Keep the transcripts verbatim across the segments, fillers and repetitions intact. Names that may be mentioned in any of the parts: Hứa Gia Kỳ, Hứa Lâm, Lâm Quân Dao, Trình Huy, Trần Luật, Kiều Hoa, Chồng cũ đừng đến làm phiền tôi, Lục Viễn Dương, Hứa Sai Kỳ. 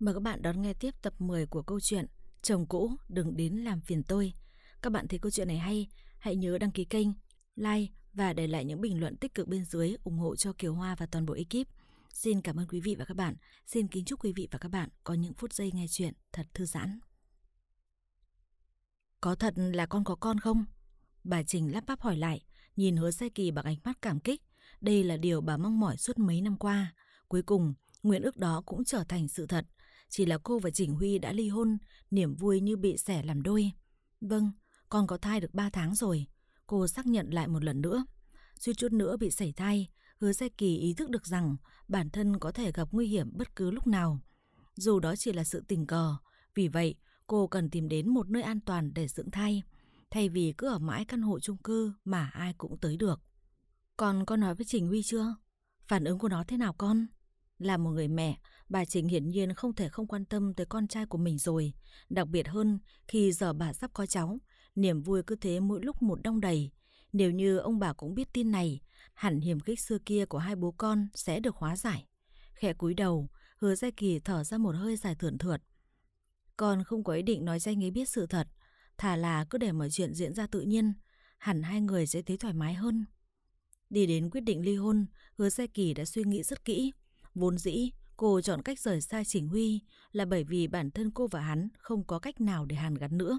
Mời các bạn đón nghe tiếp tập mười của câu chuyện Chồng cũ đừng đến làm phiền tôi. Các bạn thấy câu chuyện này hay, hãy nhớ đăng ký kênh, like và để lại những bình luận tích cực bên dưới ủng hộ cho Kiều Hoa và toàn bộ ekip. Xin cảm ơn quý vị và các bạn. Xin kính chúc quý vị và các bạn có những phút giây nghe chuyện thật thư giãn. Có thật là con có con không? Bà Trình lắp bắp hỏi lại, nhìn Hứa Sai Kỳ bằng ánh mắt cảm kích. Đây là điều bà mong mỏi suốt mấy năm qua. Cuối cùng, nguyện ước đó cũng trở thành sự thật. Chỉ là cô và Trình Huy đã ly hôn, niềm vui như bị xẻ làm đôi. Vâng, con có thai được ba tháng rồi. Cô xác nhận lại một lần nữa. Suýt chút nữa bị sẩy thai, Hứa Sai Kỳ ý thức được rằng bản thân có thể gặp nguy hiểm bất cứ lúc nào. Dù đó chỉ là sự tình cờ, vì vậy cô cần tìm đến một nơi an toàn để dưỡng thai, thay vì cứ ở mãi căn hộ chung cư mà ai cũng tới được. Con có nói với Trình Huy chưa? Phản ứng của nó thế nào con? Là một người mẹ, bà Trình hiển nhiên không thể không quan tâm tới con trai của mình rồi. Đặc biệt hơn khi giờ bà sắp có cháu, niềm vui cứ thế mỗi lúc một đong đầy. Nếu như ông bà cũng biết tin này, hẳn hiềm khích xưa kia của hai bố con sẽ được hóa giải. Khẽ cúi đầu, Hứa Gia Kỳ thở ra một hơi dài thườn thượt. Con không có ý định nói danh ấy biết sự thật, thà là cứ để mọi chuyện diễn ra tự nhiên, hẳn hai người sẽ thấy thoải mái hơn. Đi đến quyết định ly hôn, Hứa Gia Kỳ đã suy nghĩ rất kỹ. Vốn dĩ, cô chọn cách rời xa Trình Huy là bởi vì bản thân cô và hắn không có cách nào để hàn gắn nữa.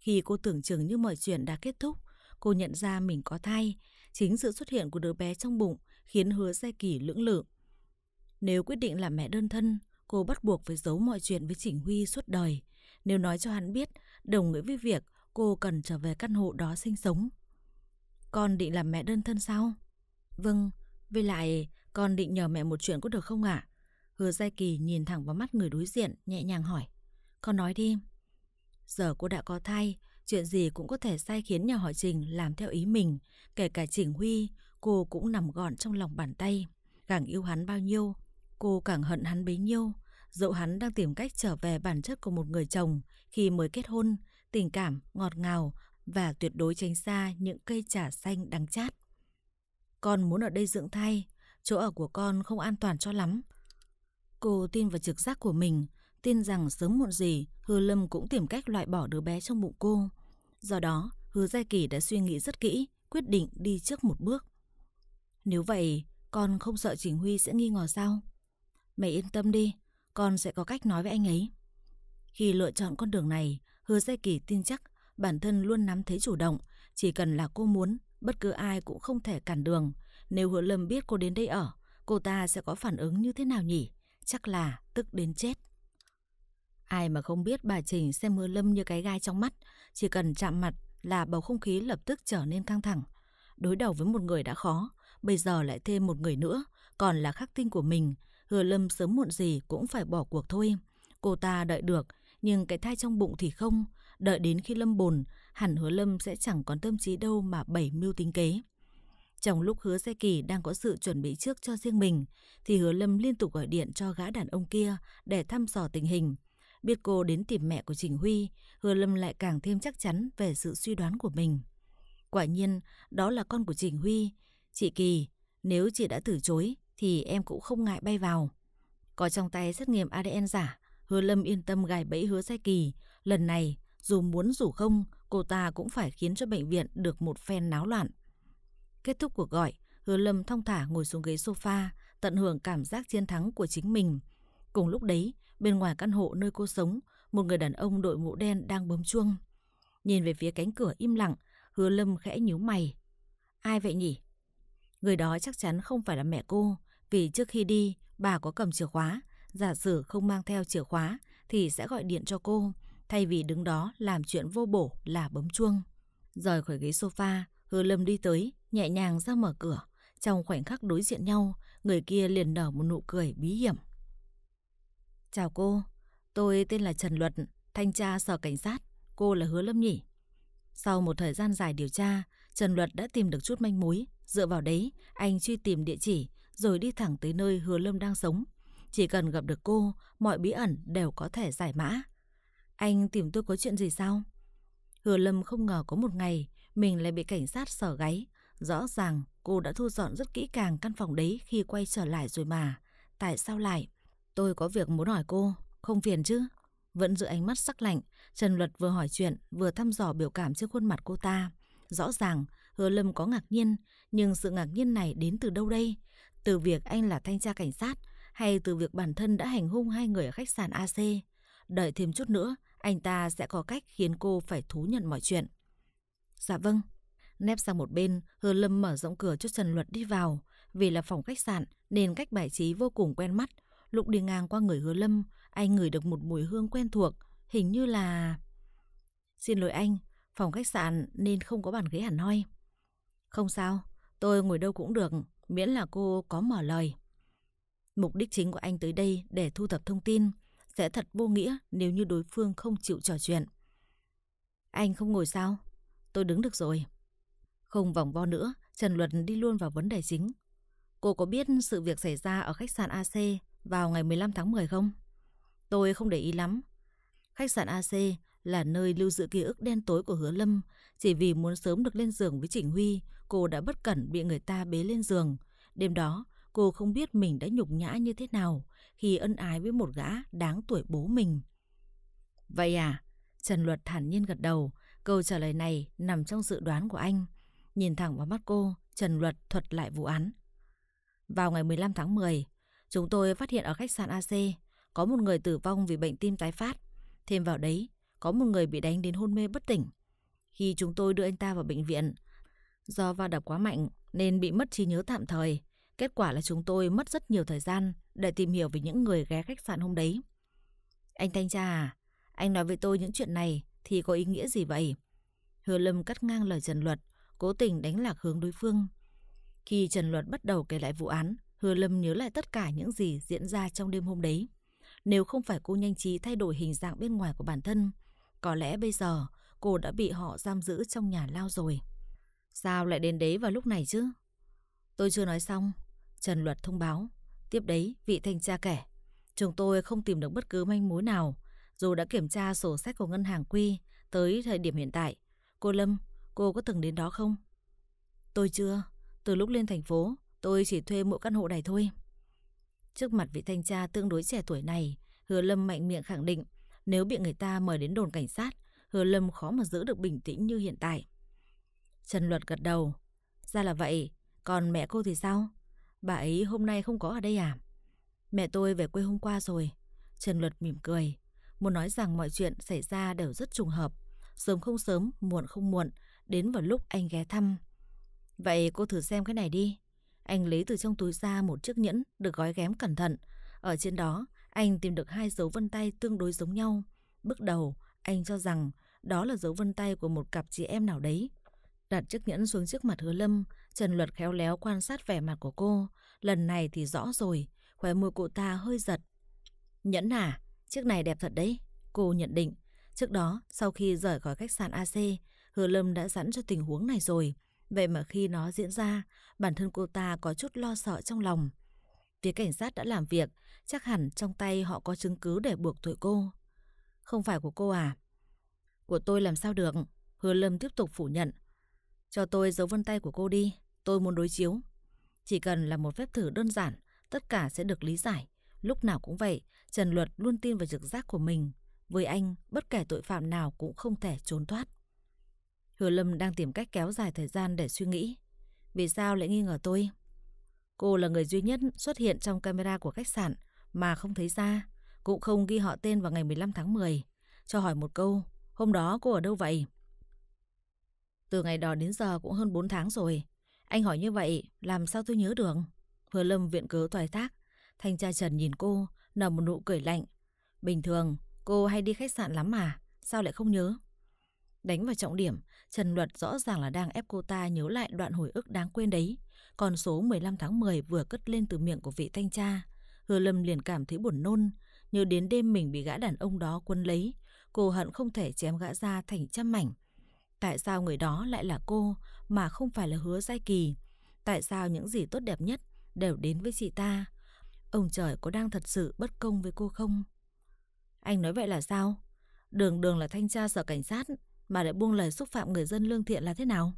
Khi cô tưởng chừng như mọi chuyện đã kết thúc, cô nhận ra mình có thai. Chính sự xuất hiện của đứa bé trong bụng khiến Hứa Sai Kỳ lưỡng lự. Nếu quyết định làm mẹ đơn thân, cô bắt buộc phải giấu mọi chuyện với Trình Huy suốt đời. Nếu nói cho hắn biết, đồng nghĩa với việc cô cần trở về căn hộ đó sinh sống. Con định làm mẹ đơn thân sao? Vâng, với lại con định nhờ mẹ một chuyện có được không ạ? À? Hứa Sai Kỳ nhìn thẳng vào mắt người đối diện, nhẹ nhàng hỏi. Con nói đi. Giờ cô đã có thai, chuyện gì cũng có thể sai khiến nhà họ Trình làm theo ý mình. Kể cả Trình Huy, cô cũng nằm gọn trong lòng bàn tay. Càng yêu hắn bao nhiêu, cô càng hận hắn bấy nhiêu. Dẫu hắn đang tìm cách trở về bản chất của một người chồng khi mới kết hôn, tình cảm, ngọt ngào và tuyệt đối tránh xa những cây trà xanh đắng chát. Con muốn ở đây dưỡng thai, chỗ ở của con không an toàn cho lắm. Cô tin vào trực giác của mình, tin rằng sớm muộn gì Hứa Lâm cũng tìm cách loại bỏ đứa bé trong bụng cô. Do đó, Hứa Gia Kỳ đã suy nghĩ rất kỹ, quyết định đi trước một bước. Nếu vậy, con không sợ Trình Huy sẽ nghi ngờ sao? Mẹ yên tâm đi, con sẽ có cách nói với anh ấy. Khi lựa chọn con đường này, Hứa Gia Kỳ tin chắc bản thân luôn nắm thế chủ động. Chỉ cần là cô muốn, bất cứ ai cũng không thể cản đường. Nếu Hứa Lâm biết cô đến đây ở, cô ta sẽ có phản ứng như thế nào nhỉ? Chắc là tức đến chết. Ai mà không biết bà Trình xem Hứa Lâm như cái gai trong mắt, chỉ cần chạm mặt là bầu không khí lập tức trở nên căng thẳng. Đối đầu với một người đã khó, bây giờ lại thêm một người nữa, còn là khắc tinh của mình, Hứa Lâm sớm muộn gì cũng phải bỏ cuộc thôi. Cô ta đợi được, nhưng cái thai trong bụng thì không, đợi đến khi Lâm bồn, hẳn Hứa Lâm sẽ chẳng còn tâm trí đâu mà bày mưu tính kế. Trong lúc Hứa Sai Kỳ đang có sự chuẩn bị trước cho riêng mình, thì Hứa Lâm liên tục gọi điện cho gã đàn ông kia để thăm dò tình hình. Biết cô đến tìm mẹ của Trình Huy, Hứa Lâm lại càng thêm chắc chắn về sự suy đoán của mình. Quả nhiên, đó là con của Trình Huy. Chị Kỳ, nếu chị đã từ chối, thì em cũng không ngại bay vào. Có trong tay xét nghiệm a đê en giả, Hứa Lâm yên tâm gài bẫy Hứa Sai Kỳ. Lần này, dù muốn dù không, cô ta cũng phải khiến cho bệnh viện được một phen náo loạn. Kết thúc cuộc gọi, Hứa Lâm thong thả ngồi xuống ghế sofa, tận hưởng cảm giác chiến thắng của chính mình. Cùng lúc đấy, bên ngoài căn hộ nơi cô sống, một người đàn ông đội mũ đen đang bấm chuông. Nhìn về phía cánh cửa im lặng, Hứa Lâm khẽ nhíu mày. Ai vậy nhỉ? Người đó chắc chắn không phải là mẹ cô, vì trước khi đi, bà có cầm chìa khóa. Giả sử không mang theo chìa khóa thì sẽ gọi điện cho cô, thay vì đứng đó làm chuyện vô bổ là bấm chuông. Rời khỏi ghế sofa, Hứa Lâm đi tới, nhẹ nhàng ra mở cửa. Trong khoảnh khắc đối diện nhau, người kia liền nở một nụ cười bí hiểm. Chào cô, tôi tên là Trần Luật, thanh tra sở cảnh sát, cô là Hứa Lâm nhỉ? Sau một thời gian dài điều tra, Trần Luật đã tìm được chút manh mối, dựa vào đấy, anh truy tìm địa chỉ rồi đi thẳng tới nơi Hứa Lâm đang sống. Chỉ cần gặp được cô, mọi bí ẩn đều có thể giải mã. Anh tìm tôi có chuyện gì sao? Hứa Lâm không ngờ có một ngày mình lại bị cảnh sát sờ gáy, rõ ràng cô đã thu dọn rất kỹ càng căn phòng đấy khi quay trở lại rồi mà, tại sao lại? Tôi có việc muốn hỏi cô, không phiền chứ? Vẫn giữ ánh mắt sắc lạnh, Trần Luật vừa hỏi chuyện vừa thăm dò biểu cảm trên khuôn mặt cô ta. Rõ ràng Hứa Lâm có ngạc nhiên, nhưng sự ngạc nhiên này đến từ đâu đây? Từ việc anh là thanh tra cảnh sát, hay từ việc bản thân đã hành hung hai người ở khách sạn a xê? Đợi thêm chút nữa, anh ta sẽ có cách khiến cô phải thú nhận mọi chuyện. Dạ vâng. Nép sang một bên, Hứa Lâm mở rộng cửa cho Trần Luật đi vào. Vì là phòng khách sạn nên cách bài trí vô cùng quen mắt. Lúc đi ngang qua người Hứa Lâm, anh ngửi được một mùi hương quen thuộc. Hình như là... Xin lỗi anh, phòng khách sạn nên không có bàn ghế hẳn hoi. Không sao, tôi ngồi đâu cũng được, miễn là cô có mở lời. Mục đích chính của anh tới đây để thu thập thông tin. Sẽ thật vô nghĩa nếu như đối phương không chịu trò chuyện. Anh không ngồi sao? Tôi đứng được rồi. Không vòng vo nữa, Trần Luật đi luôn vào vấn đề chính. Cô có biết sự việc xảy ra ở khách sạn a xê vào ngày mười lăm tháng mười không? Tôi không để ý lắm. Khách sạn a xê là nơi lưu giữ ký ức đen tối của Hứa Lâm. Chỉ vì muốn sớm được lên giường với Trình Huy, cô đã bất cẩn bị người ta bế lên giường. Đêm đó, cô không biết mình đã nhục nhã như thế nào khi ân ái với một gã đáng tuổi bố mình. Vậy à? Trần Luật thản nhiên gật đầu. Câu trả lời này nằm trong dự đoán của anh. Nhìn thẳng vào mắt cô, Trần Luật thuật lại vụ án. Vào ngày mười lăm tháng mười, chúng tôi phát hiện ở khách sạn a xê có một người tử vong vì bệnh tim tái phát. Thêm vào đấy, có một người bị đánh đến hôn mê bất tỉnh. Khi chúng tôi đưa anh ta vào bệnh viện, do va đập quá mạnh nên bị mất trí nhớ tạm thời. Kết quả là chúng tôi mất rất nhiều thời gian để tìm hiểu về những người ghé khách sạn hôm đấy. Anh thanh tra à? Anh nói với tôi những chuyện này thì có ý nghĩa gì vậy? Hứa Lâm cắt ngang lời Trần Luật, cố tình đánh lạc hướng đối phương. Khi Trần Luật bắt đầu kể lại vụ án, Hứa Lâm nhớ lại tất cả những gì diễn ra trong đêm hôm đấy. Nếu không phải cô nhanh trí thay đổi hình dạng bên ngoài của bản thân, có lẽ bây giờ cô đã bị họ giam giữ trong nhà lao rồi. Sao lại đến đấy vào lúc này chứ? Tôi chưa nói xong, Trần Luật thông báo. Tiếp đấy, vị thanh tra kể. Chúng tôi không tìm được bất cứ manh mối nào. Dù đã kiểm tra sổ sách của ngân hàng Quy tới thời điểm hiện tại. Cô Lâm, cô có từng đến đó không? Tôi chưa. Từ lúc lên thành phố, tôi chỉ thuê mỗi căn hộ này thôi. Trước mặt vị thanh tra tương đối trẻ tuổi này, Hứa Lâm mạnh miệng khẳng định nếu bị người ta mời đến đồn cảnh sát, Hứa Lâm khó mà giữ được bình tĩnh như hiện tại. Trần Luật gật đầu. Ra là vậy, còn mẹ cô thì sao? Bà ấy hôm nay không có ở đây à? Mẹ tôi về quê hôm qua rồi. Trần Luật mỉm cười, muốn nói rằng mọi chuyện xảy ra đều rất trùng hợp. Sớm không sớm, muộn không muộn, đến vào lúc anh ghé thăm. Vậy cô thử xem cái này đi. Anh lấy từ trong túi ra một chiếc nhẫn được gói ghém cẩn thận. Ở trên đó, anh tìm được hai dấu vân tay tương đối giống nhau. Bước đầu, anh cho rằng đó là dấu vân tay của một cặp chị em nào đấy. Đặt chiếc nhẫn xuống trước mặt Hứa Lâm, Trần Luật khéo léo quan sát vẻ mặt của cô. Lần này thì rõ rồi, khóe môi cô ta hơi giật. Nhẫn à? Chiếc này đẹp thật đấy, cô nhận định. Trước đó, sau khi rời khỏi khách sạn a xê, Hứa Lâm đã sẵn cho tình huống này rồi. Vậy mà khi nó diễn ra, bản thân cô ta có chút lo sợ trong lòng. Phía cảnh sát đã làm việc, chắc hẳn trong tay họ có chứng cứ để buộc tội cô. Không phải của cô à? Của tôi làm sao được? Hứa Lâm tiếp tục phủ nhận. Cho tôi dấu vân tay của cô đi, tôi muốn đối chiếu. Chỉ cần là một phép thử đơn giản, tất cả sẽ được lý giải. Lúc nào cũng vậy, Trần Luật luôn tin vào trực giác của mình. Với anh, bất kể tội phạm nào cũng không thể trốn thoát. Hứa Lâm đang tìm cách kéo dài thời gian để suy nghĩ. Vì sao lại nghi ngờ tôi? Cô là người duy nhất xuất hiện trong camera của khách sạn mà không thấy ra, cũng không ghi họ tên vào ngày mười lăm tháng mười. Cho hỏi một câu, hôm đó cô ở đâu vậy? Từ ngày đó đến giờ cũng hơn bốn tháng rồi. Anh hỏi như vậy, làm sao tôi nhớ được? Hứa Lâm viện cớ toài thác. Thanh tra Trần nhìn cô, nở một nụ cười lạnh. Bình thường, cô hay đi khách sạn lắm mà, sao lại không nhớ? Đánh vào trọng điểm, Trần Luật rõ ràng là đang ép cô ta nhớ lại đoạn hồi ức đáng quên đấy. Còn số mười lăm tháng mười vừa cất lên từ miệng của vị thanh tra. Hứa Lâm liền cảm thấy buồn nôn, nhớ đến đêm mình bị gã đàn ông đó quấn lấy. Cô hận không thể chém gã ra thành trăm mảnh. Tại sao người đó lại là cô mà không phải là Hứa Sai Kỳ? Tại sao những gì tốt đẹp nhất đều đến với chị ta? Ông trời có đang thật sự bất công với cô không? Anh nói vậy là sao? Đường đường là thanh tra sở cảnh sát mà lại buông lời xúc phạm người dân lương thiện là thế nào?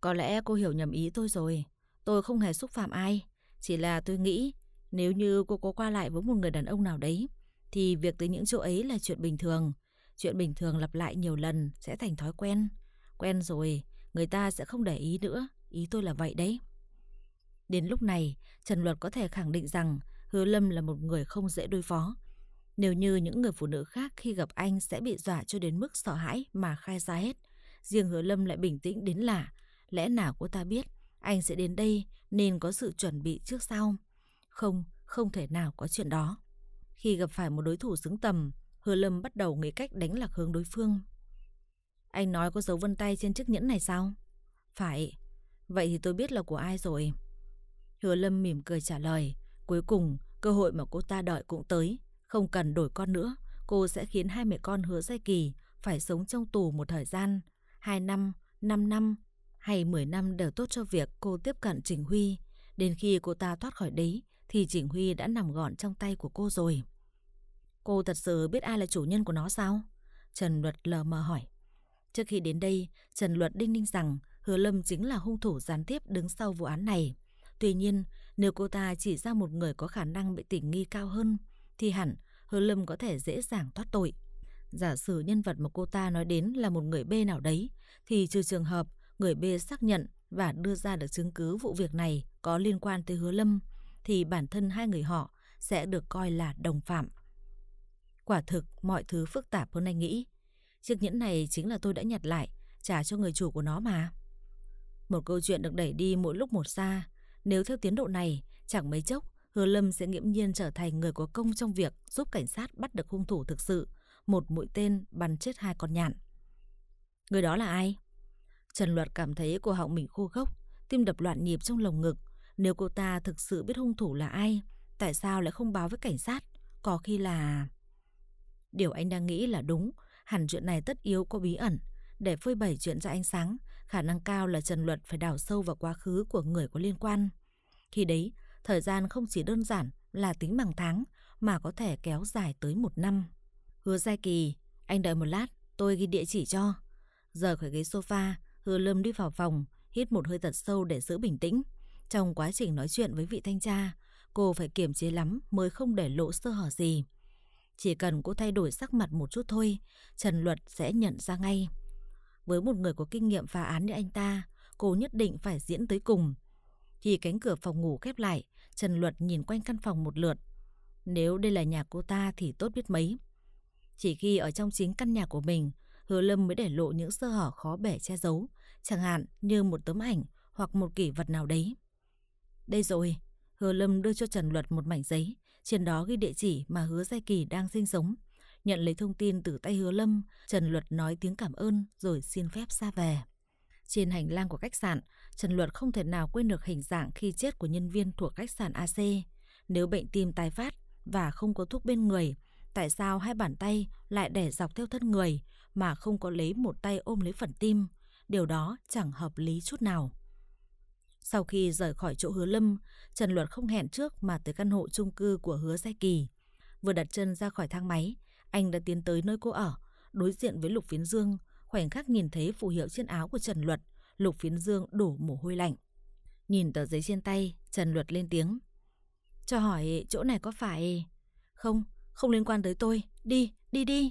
Có lẽ cô hiểu nhầm ý tôi rồi. Tôi không hề xúc phạm ai. Chỉ là tôi nghĩ nếu như cô có qua lại với một người đàn ông nào đấy, thì việc tới những chỗ ấy là chuyện bình thường. Chuyện bình thường lặp lại nhiều lần sẽ thành thói quen. Quen rồi, người ta sẽ không để ý nữa. Ý tôi là vậy đấy. Đến lúc này, Trần Luật có thể khẳng định rằng Hứa Lâm là một người không dễ đối phó. Nếu như những người phụ nữ khác khi gặp anh sẽ bị dọa cho đến mức sợ hãi mà khai ra hết, riêng Hứa Lâm lại bình tĩnh đến lạ. Lẽ nào cô ta biết anh sẽ đến đây nên có sự chuẩn bị trước sau? Không, không thể nào có chuyện đó. Khi gặp phải một đối thủ xứng tầm, Hứa Lâm bắt đầu nghĩ cách đánh lạc hướng đối phương. Anh nói có dấu vân tay trên chiếc nhẫn này sao? Phải. Vậy thì tôi biết là của ai rồi. Hứa Lâm mỉm cười trả lời. Cuối cùng, cơ hội mà cô ta đợi cũng tới. Không cần đổi con nữa, cô sẽ khiến hai mẹ con Hứa Sai Kỳ phải sống trong tù một thời gian. Hai năm, năm năm hay mười năm đều tốt cho việc cô tiếp cận Trình Huy. Đến khi cô ta thoát khỏi đấy thì Trình Huy đã nằm gọn trong tay của cô rồi. Cô thật sự biết ai là chủ nhân của nó sao? Trần Luật lờ mờ hỏi. Trước khi đến đây, Trần Luật đinh ninh rằng Hứa Lâm chính là hung thủ gián tiếp đứng sau vụ án này. Tuy nhiên, nếu cô ta chỉ ra một người có khả năng bị tình nghi cao hơn thì hẳn Hứa Lâm có thể dễ dàng thoát tội. Giả sử nhân vật mà cô ta nói đến là một người B nào đấy, thì trừ trường hợp người B xác nhận và đưa ra được chứng cứ vụ việc này có liên quan tới Hứa Lâm, thì bản thân hai người họ sẽ được coi là đồng phạm. Quả thực mọi thứ phức tạp hơn anh nghĩ. Chiếc nhẫn này chính là tôi đã nhặt lại, trả cho người chủ của nó mà. Một câu chuyện được đẩy đi mỗi lúc một xa. Nếu theo tiến độ này, chẳng mấy chốc Hứa Lâm sẽ nghiễm nhiên trở thành người có công trong việc giúp cảnh sát bắt được hung thủ thực sự, một mũi tên bắn chết hai con nhạn. Người đó là ai? Trần Luật cảm thấy cổ họng mình khô khốc, tim đập loạn nhịp trong lồng ngực. Nếu cô ta thực sự biết hung thủ là ai, tại sao lại không báo với cảnh sát? Có khi là... Điều anh đang nghĩ là đúng, hẳn chuyện này tất yếu có bí ẩn. Để phơi bày chuyện ra ánh sáng, khả năng cao là Trần Luật phải đào sâu vào quá khứ của người có liên quan. Khi đấy, thời gian không chỉ đơn giản là tính bằng tháng mà có thể kéo dài tới một năm. Hứa Gia Kỳ, anh đợi một lát, tôi ghi địa chỉ cho. Rời khỏi ghế sofa, Hứa Lâm đi vào phòng, hít một hơi thật sâu để giữ bình tĩnh. Trong quá trình nói chuyện với vị thanh tra, cô phải kiềm chế lắm mới không để lộ sơ hở gì. Chỉ cần cô thay đổi sắc mặt một chút thôi, Trần Luật sẽ nhận ra ngay. Với một người có kinh nghiệm phá án như anh ta, cô nhất định phải diễn tới cùng. Khi cánh cửa phòng ngủ khép lại, Trần Luật nhìn quanh căn phòng một lượt. Nếu đây là nhà cô ta thì tốt biết mấy. Chỉ khi ở trong chính căn nhà của mình, Hứa Lâm mới để lộ những sơ hở khó bẻ che giấu, chẳng hạn như một tấm ảnh hoặc một kỷ vật nào đấy. Đây rồi, Hứa Lâm đưa cho Trần Luật một mảnh giấy, trên đó ghi địa chỉ mà Hứa Gia Kỳ đang sinh sống. Nhận lấy thông tin từ tay Hứa Lâm, Trần Luật nói tiếng cảm ơn rồi xin phép ra về. Trên hành lang của khách sạn, Trần Luật không thể nào quên được hình dạng khi chết của nhân viên thuộc khách sạn a xê. Nếu bệnh tim tái phát và không có thuốc bên người, tại sao hai bàn tay lại để dọc theo thân người mà không có lấy một tay ôm lấy phần tim? Điều đó chẳng hợp lý chút nào. Sau khi rời khỏi chỗ Hứa Lâm, Trần Luật không hẹn trước mà tới căn hộ chung cư của Hứa Sai Kỳ. Vừa đặt chân ra khỏi thang máy, anh đã tiến tới nơi cô ở, đối diện với Lục Viễn Dương. Khoảnh khắc nhìn thấy phù hiệu trên áo của Trần Luật, Lục Viễn Dương đổ mồ hôi lạnh. Nhìn tờ giấy trên tay, Trần Luật lên tiếng. Cho hỏi chỗ này có phải... Không, không liên quan tới tôi. Đi, đi đi.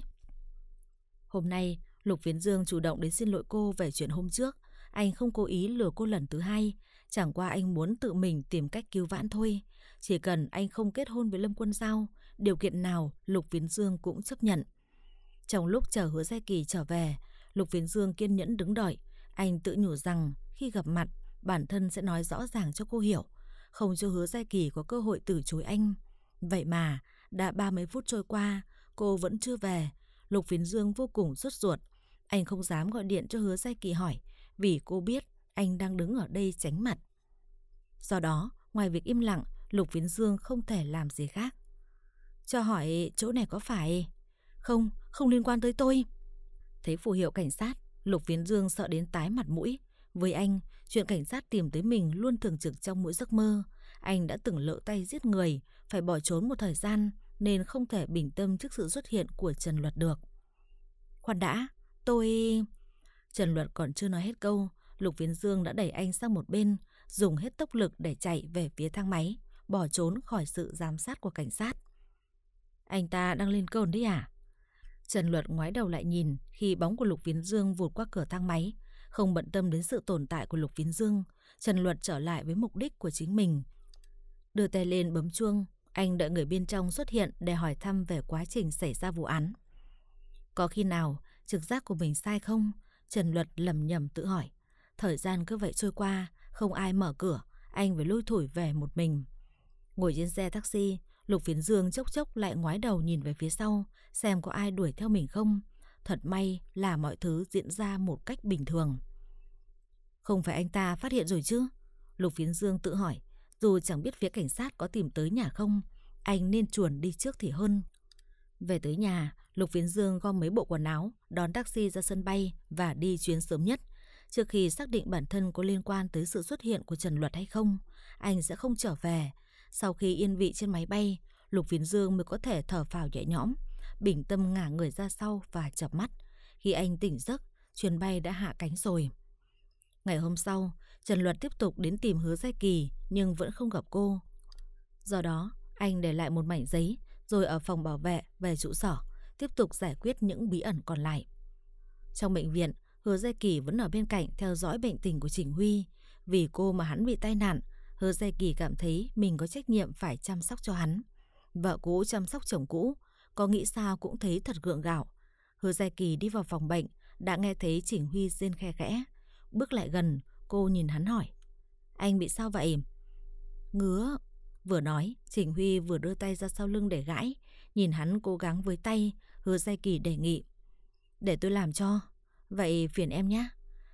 Hôm nay, Lục Viễn Dương chủ động đến xin lỗi cô về chuyện hôm trước. Anh không cố ý lừa cô lần thứ hai. Chẳng qua anh muốn tự mình tìm cách cứu vãn thôi. Chỉ cần anh không kết hôn với Lâm Quân Dao, điều kiện nào Lục Viễn Dương cũng chấp nhận. Trong lúc chờ Hứa Sai Kỳ trở về, Lục Viễn Dương kiên nhẫn đứng đợi. Anh tự nhủ rằng khi gặp mặt, bản thân sẽ nói rõ ràng cho cô hiểu, không cho Hứa Sai Kỳ có cơ hội từ chối anh. Vậy mà đã ba mấy phút trôi qua, cô vẫn chưa về. Lục Viễn Dương vô cùng sốt ruột. Anh không dám gọi điện cho Hứa Sai Kỳ hỏi, vì cô biết anh đang đứng ở đây tránh mặt. Do đó, ngoài việc im lặng, Lục Viễn Dương không thể làm gì khác. Cho hỏi chỗ này có phải... Không, không liên quan tới tôi. Thấy phù hiệu cảnh sát, Lục Viễn Dương sợ đến tái mặt mũi. Với anh, chuyện cảnh sát tìm tới mình luôn thường trực trong mỗi giấc mơ. Anh đã từng lỡ tay giết người, phải bỏ trốn một thời gian, nên không thể bình tâm trước sự xuất hiện của Trần Luật được. Khoan đã, tôi... Trần Luật còn chưa nói hết câu, Lục Viễn Dương đã đẩy anh sang một bên, dùng hết tốc lực để chạy về phía thang máy, bỏ trốn khỏi sự giám sát của cảnh sát. Anh ta đang lên cơn đấy à? Trần Luật ngoái đầu lại nhìn khi bóng của Lục Viễn Dương vụt qua cửa thang máy. Không bận tâm đến sự tồn tại của Lục Viễn Dương, Trần Luật trở lại với mục đích của chính mình. Đưa tay lên bấm chuông, anh đợi người bên trong xuất hiện để hỏi thăm về quá trình xảy ra vụ án. Có khi nào trực giác của mình sai không? Trần Luật lẩm nhẩm tự hỏi. Thời gian cứ vậy trôi qua, không ai mở cửa, anh phải lủi thủi về một mình. Ngồi trên xe taxi, Lục Viễn Dương chốc chốc lại ngoái đầu nhìn về phía sau, xem có ai đuổi theo mình không. Thật may là mọi thứ diễn ra một cách bình thường. Không phải anh ta phát hiện rồi chứ? Lục Viễn Dương tự hỏi. Dù chẳng biết phía cảnh sát có tìm tới nhà không, anh nên chuồn đi trước thì hơn. Về tới nhà, Lục Viễn Dương gom mấy bộ quần áo, đón taxi ra sân bay và đi chuyến sớm nhất. Trước khi xác định bản thân có liên quan tới sự xuất hiện của Trần Luật hay không, anh sẽ không trở về. Sau khi yên vị trên máy bay, Lục Viễn Dương mới có thể thở phào nhẹ nhõm, bình tâm ngả người ra sau và chợp mắt. Khi anh tỉnh giấc, chuyến bay đã hạ cánh rồi. Ngày hôm sau, Trần Luật tiếp tục đến tìm Hứa Sai Kỳ nhưng vẫn không gặp cô. Do đó, anh để lại một mảnh giấy rồi ở phòng bảo vệ về trụ sở, tiếp tục giải quyết những bí ẩn còn lại. Trong bệnh viện, Hứa Sai Kỳ vẫn ở bên cạnh theo dõi bệnh tình của Trình Huy. Vì cô mà hắn bị tai nạn, Hứa Sai Kỳ cảm thấy mình có trách nhiệm phải chăm sóc cho hắn. Vợ cũ chăm sóc chồng cũ, có nghĩ sao cũng thấy thật gượng gạo. Hứa Sai Kỳ đi vào phòng bệnh, đã nghe thấy Trình Huy rên khe khẽ. Bước lại gần, cô nhìn hắn hỏi: "Anh bị sao vậy?" "Ngứa." Vừa nói, Trình Huy vừa đưa tay ra sau lưng để gãi. Nhìn hắn cố gắng với tay, Hứa Sai Kỳ đề nghị: "Để tôi làm cho. Vậy phiền em nhé."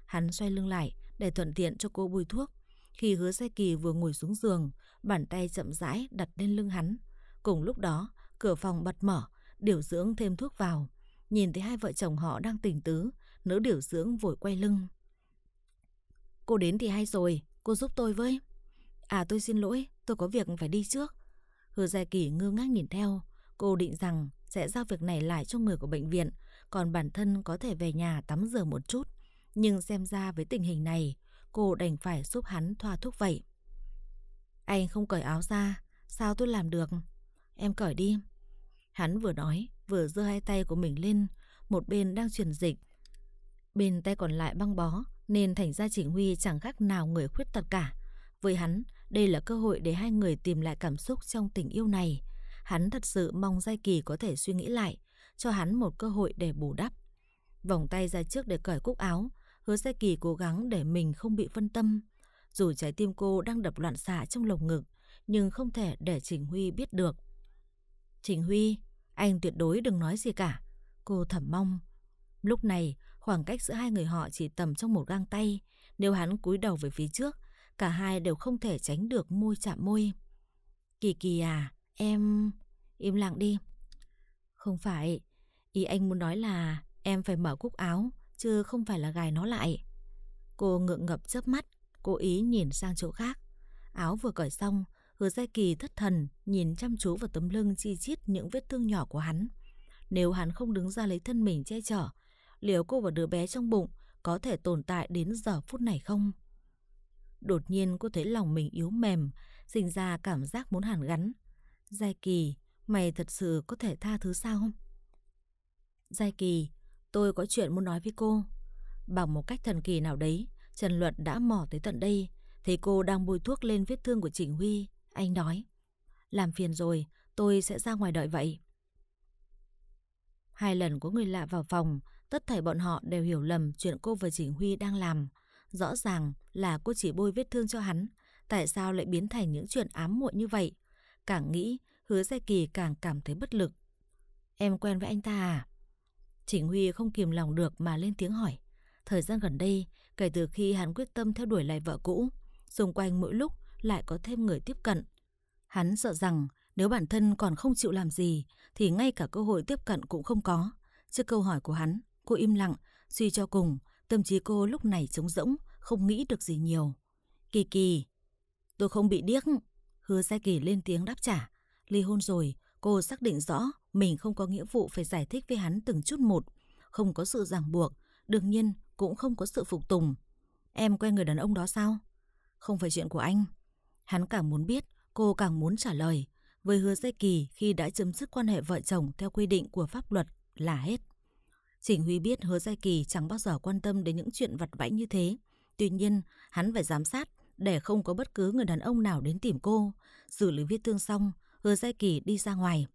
Hắn xoay lưng lại để thuận tiện cho cô bôi thuốc. Khi Hứa Sai Kỳ vừa ngồi xuống giường, bàn tay chậm rãi đặt lên lưng hắn. Cùng lúc đó, cửa phòng bật mở, điều dưỡng thêm thuốc vào. Nhìn thấy hai vợ chồng họ đang tình tứ, nữ điều dưỡng vội quay lưng. "Cô đến thì hay rồi, cô giúp tôi với." "À, tôi xin lỗi, tôi có việc phải đi trước." Hứa Gia Kỳ ngơ ngác nhìn theo. Cô định rằng sẽ giao việc này lại cho người của bệnh viện, còn bản thân có thể về nhà tắm rửa một chút. Nhưng xem ra với tình hình này, cô đành phải giúp hắn thoa thuốc vậy. "Anh không cởi áo ra, sao tôi làm được?" "Em cởi đi." Hắn vừa nói, vừa giơ hai tay của mình lên, một bên đang truyền dịch, bên tay còn lại băng bó, nên thành ra Trình Huy chẳng khác nào người khuyết tật cả. Với hắn, đây là cơ hội để hai người tìm lại cảm xúc trong tình yêu này. Hắn thật sự mong Sai Kỳ có thể suy nghĩ lại, cho hắn một cơ hội để bù đắp. Vòng tay ra trước để cởi cúc áo, Hứa Sai Kỳ cố gắng để mình không bị phân tâm. Dù trái tim cô đang đập loạn xạ trong lồng ngực, nhưng không thể để Trình Huy biết được. "Trình Huy, anh tuyệt đối đừng nói gì cả." Cô thầm mong. Lúc này, khoảng cách giữa hai người họ chỉ tầm trong một gang tay. Nếu hắn cúi đầu về phía trước, cả hai đều không thể tránh được môi chạm môi. "Kỳ Kỳ à, em..." "Im lặng đi." "Không phải, ý anh muốn nói là em phải mở cúc áo, chứ không phải là gài nó lại." Cô ngượng ngập chớp mắt, cố ý nhìn sang chỗ khác. Áo vừa cởi xong, Hứa Sai Kỳ thất thần nhìn chăm chú vào tấm lưng chi chít những vết thương nhỏ của hắn. Nếu hắn không đứng ra lấy thân mình che chở, liệu cô và đứa bé trong bụng có thể tồn tại đến giờ phút này không? Đột nhiên cô thấy lòng mình yếu mềm, sinh ra cảm giác muốn hàn gắn. "Sai Kỳ, mày thật sự có thể tha thứ sao không?" "Sai Kỳ, tôi có chuyện muốn nói với cô." Bằng một cách thần kỳ nào đấy, Trần Luật đã mò tới tận đây. Thấy cô đang bôi thuốc lên vết thương của Trình Huy, anh nói: "Làm phiền rồi, tôi sẽ ra ngoài đợi vậy." Hai lần có người lạ vào phòng, tất thảy bọn họ đều hiểu lầm chuyện cô và Trình Huy đang làm. Rõ ràng là cô chỉ bôi vết thương cho hắn, tại sao lại biến thành những chuyện ám muội như vậy? Càng nghĩ, Hứa Sai Kỳ càng cảm thấy bất lực. "Em quen với anh ta à?" Trình Huy không kìm lòng được mà lên tiếng hỏi. Thời gian gần đây, kể từ khi hắn quyết tâm theo đuổi lại vợ cũ, xung quanh mỗi lúc lại có thêm người tiếp cận. Hắn sợ rằng nếu bản thân còn không chịu làm gì thì ngay cả cơ hội tiếp cận cũng không có. Trước câu hỏi của hắn, cô im lặng. Suy cho cùng, tâm trí cô lúc này trống rỗng, không nghĩ được gì nhiều. "Kỳ Kỳ, tôi không bị điếc." Hứa Sai Kỳ lên tiếng đáp trả. Ly hôn rồi, cô xác định rõ mình không có nghĩa vụ phải giải thích với hắn từng chút một. Không có sự ràng buộc, đương nhiên cũng không có sự phục tùng. "Em quen người đàn ông đó sao?" "Không phải chuyện của anh." Hắn càng muốn biết, cô càng muốn trả lời. với Hứa Sai Kỳ khi đã chấm dứt quan hệ vợ chồng theo quy định của pháp luật là hết. Trình Huy biết Hứa Sai Kỳ chẳng bao giờ quan tâm đến những chuyện vặt vãnh như thế. Tuy nhiên, hắn phải giám sát để không có bất cứ người đàn ông nào đến tìm cô. Xử lý vết thương xong, Hứa Sai Kỳ đi ra ngoài.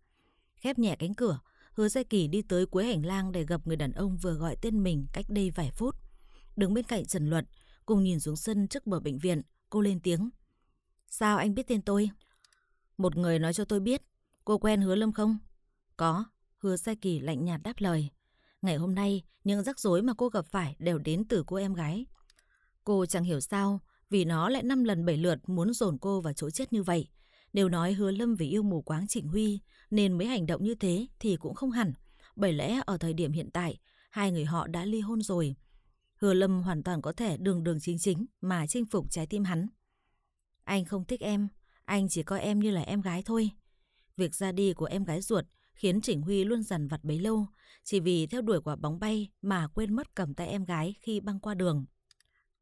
Khép nhẹ cánh cửa, Hứa Sai Kỳ đi tới cuối hành lang để gặp người đàn ông vừa gọi tên mình cách đây vài phút. Đứng bên cạnh Trần Luật, cùng nhìn xuống sân trước bờ bệnh viện, cô lên tiếng. Sao anh biết tên tôi? Một người nói cho tôi biết. Cô quen Hứa Lâm không? Có, Hứa Sai Kỳ lạnh nhạt đáp lời. Ngày hôm nay, những rắc rối mà cô gặp phải đều đến từ cô em gái. Cô chẳng hiểu sao, vì nó lại năm lần bảy lượt muốn dồn cô vào chỗ chết như vậy. Đều nói Hứa Lâm vì yêu mù quáng Trịnh Huy nên mới hành động như thế thì cũng không hẳn. Bởi lẽ ở thời điểm hiện tại, hai người họ đã ly hôn rồi. Hứa Lâm hoàn toàn có thể đường đường chính chính mà chinh phục trái tim hắn. Anh không thích em, anh chỉ coi em như là em gái thôi. Việc ra đi của em gái ruột khiến Trịnh Huy luôn dằn vặt bấy lâu, chỉ vì theo đuổi quả bóng bay mà quên mất cầm tay em gái khi băng qua đường.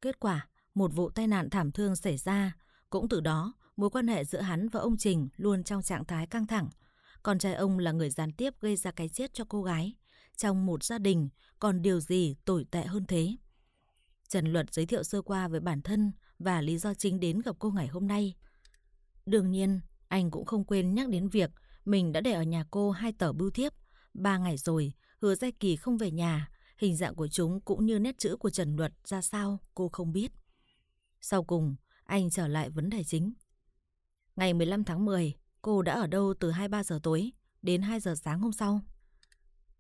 Kết quả, một vụ tai nạn thảm thương xảy ra. Cũng từ đó, mối quan hệ giữa hắn và ông Trình luôn trong trạng thái căng thẳng. Con trai ông là người gián tiếp gây ra cái chết cho cô gái. Trong một gia đình, còn điều gì tồi tệ hơn thế? Trần Luật giới thiệu sơ qua về bản thân và lý do chính đến gặp cô ngày hôm nay. Đương nhiên, anh cũng không quên nhắc đến việc mình đã để ở nhà cô hai tờ bưu thiếp. Ba ngày rồi, Hứa Gia Kỳ không về nhà. Hình dạng của chúng cũng như nét chữ của Trần Luật ra sao cô không biết. Sau cùng, anh trở lại vấn đề chính. Ngày mười lăm tháng mười, cô đã ở đâu từ hai mươi ba giờ tối đến hai giờ sáng hôm sau?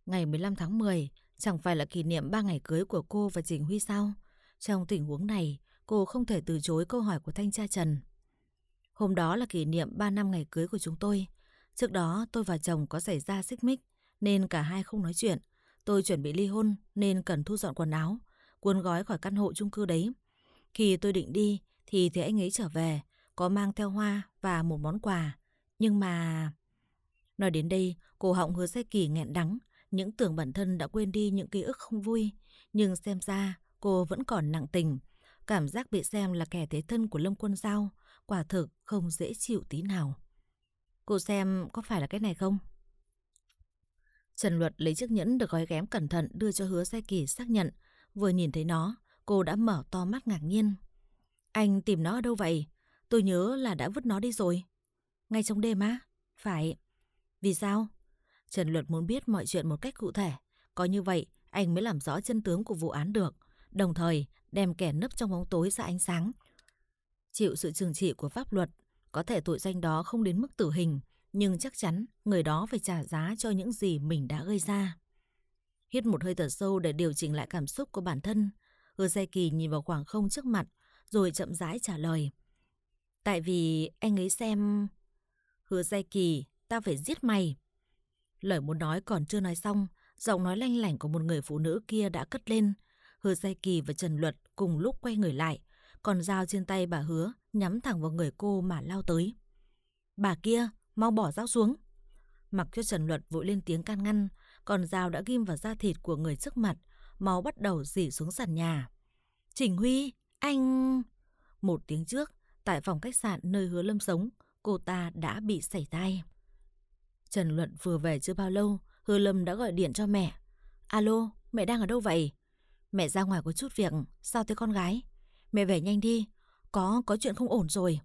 Ngày mười lăm tháng mười, chẳng phải là kỷ niệm ba ngày cưới của cô và Trình Huy sao? Trong tình huống này, cô không thể từ chối câu hỏi của thanh tra Trần. Hôm đó là kỷ niệm ba năm ngày cưới của chúng tôi. Trước đó tôi và chồng có xảy ra xích mích nên cả hai không nói chuyện. Tôi chuẩn bị ly hôn nên cần thu dọn quần áo, cuốn gói khỏi căn hộ chung cư đấy. Khi tôi định đi thì thấy anh ấy trở về, có mang theo hoa và một món quà. Nhưng mà... Nói đến đây, cổ họng Hứa Sai Kỳ nghẹn đắng. Những tưởng bản thân đã quên đi những ký ức không vui. Nhưng xem ra cô vẫn còn nặng tình. Cảm giác bị xem là kẻ thế thân của Lâm Quân Dao quả thực không dễ chịu tí nào. Cô xem có phải là cái này không? Trần Luật lấy chiếc nhẫn được gói ghém cẩn thận đưa cho Hứa Sai Kỳ xác nhận. Vừa nhìn thấy nó, cô đã mở to mắt ngạc nhiên. Anh tìm nó ở đâu vậy? Tôi nhớ là đã vứt nó đi rồi. Ngay trong đêm á? Phải. Vì sao? Trần Luật muốn biết mọi chuyện một cách cụ thể. Có như vậy, anh mới làm rõ chân tướng của vụ án được. Đồng thời, đem kẻ nấp trong bóng tối ra ánh sáng. Chịu sự trừng trị của pháp luật, có thể tội danh đó không đến mức tử hình, nhưng chắc chắn người đó phải trả giá cho những gì mình đã gây ra. Hít một hơi thở sâu để điều chỉnh lại cảm xúc của bản thân, Hứa Sai Kỳ nhìn vào khoảng không trước mặt, rồi chậm rãi trả lời. Tại vì anh ấy xem... Hứa Sai Kỳ, ta phải giết mày. Lời muốn nói còn chưa nói xong, giọng nói lanh lảnh của một người phụ nữ kia đã cất lên. Hứa Sai Kỳ và Trần Luật cùng lúc quay người lại, còn dao trên tay bà Hứa nhắm thẳng vào người cô mà lao tới. Bà kia, mau bỏ dao xuống. Mặc cho Trần Luật vội lên tiếng can ngăn, còn dao đã ghim vào da thịt của người trước mặt, máu bắt đầu rỉ xuống sàn nhà. Trình Huy, anh... Một tiếng trước, tại phòng khách sạn nơi Hứa Lâm sống, cô ta đã bị sảy tai. Trần Luật vừa về chưa bao lâu, Hứa Lâm đã gọi điện cho mẹ. Alo, mẹ đang ở đâu vậy? Mẹ ra ngoài có chút việc, sao thế con gái? Mẹ về nhanh đi, có, có chuyện không ổn rồi.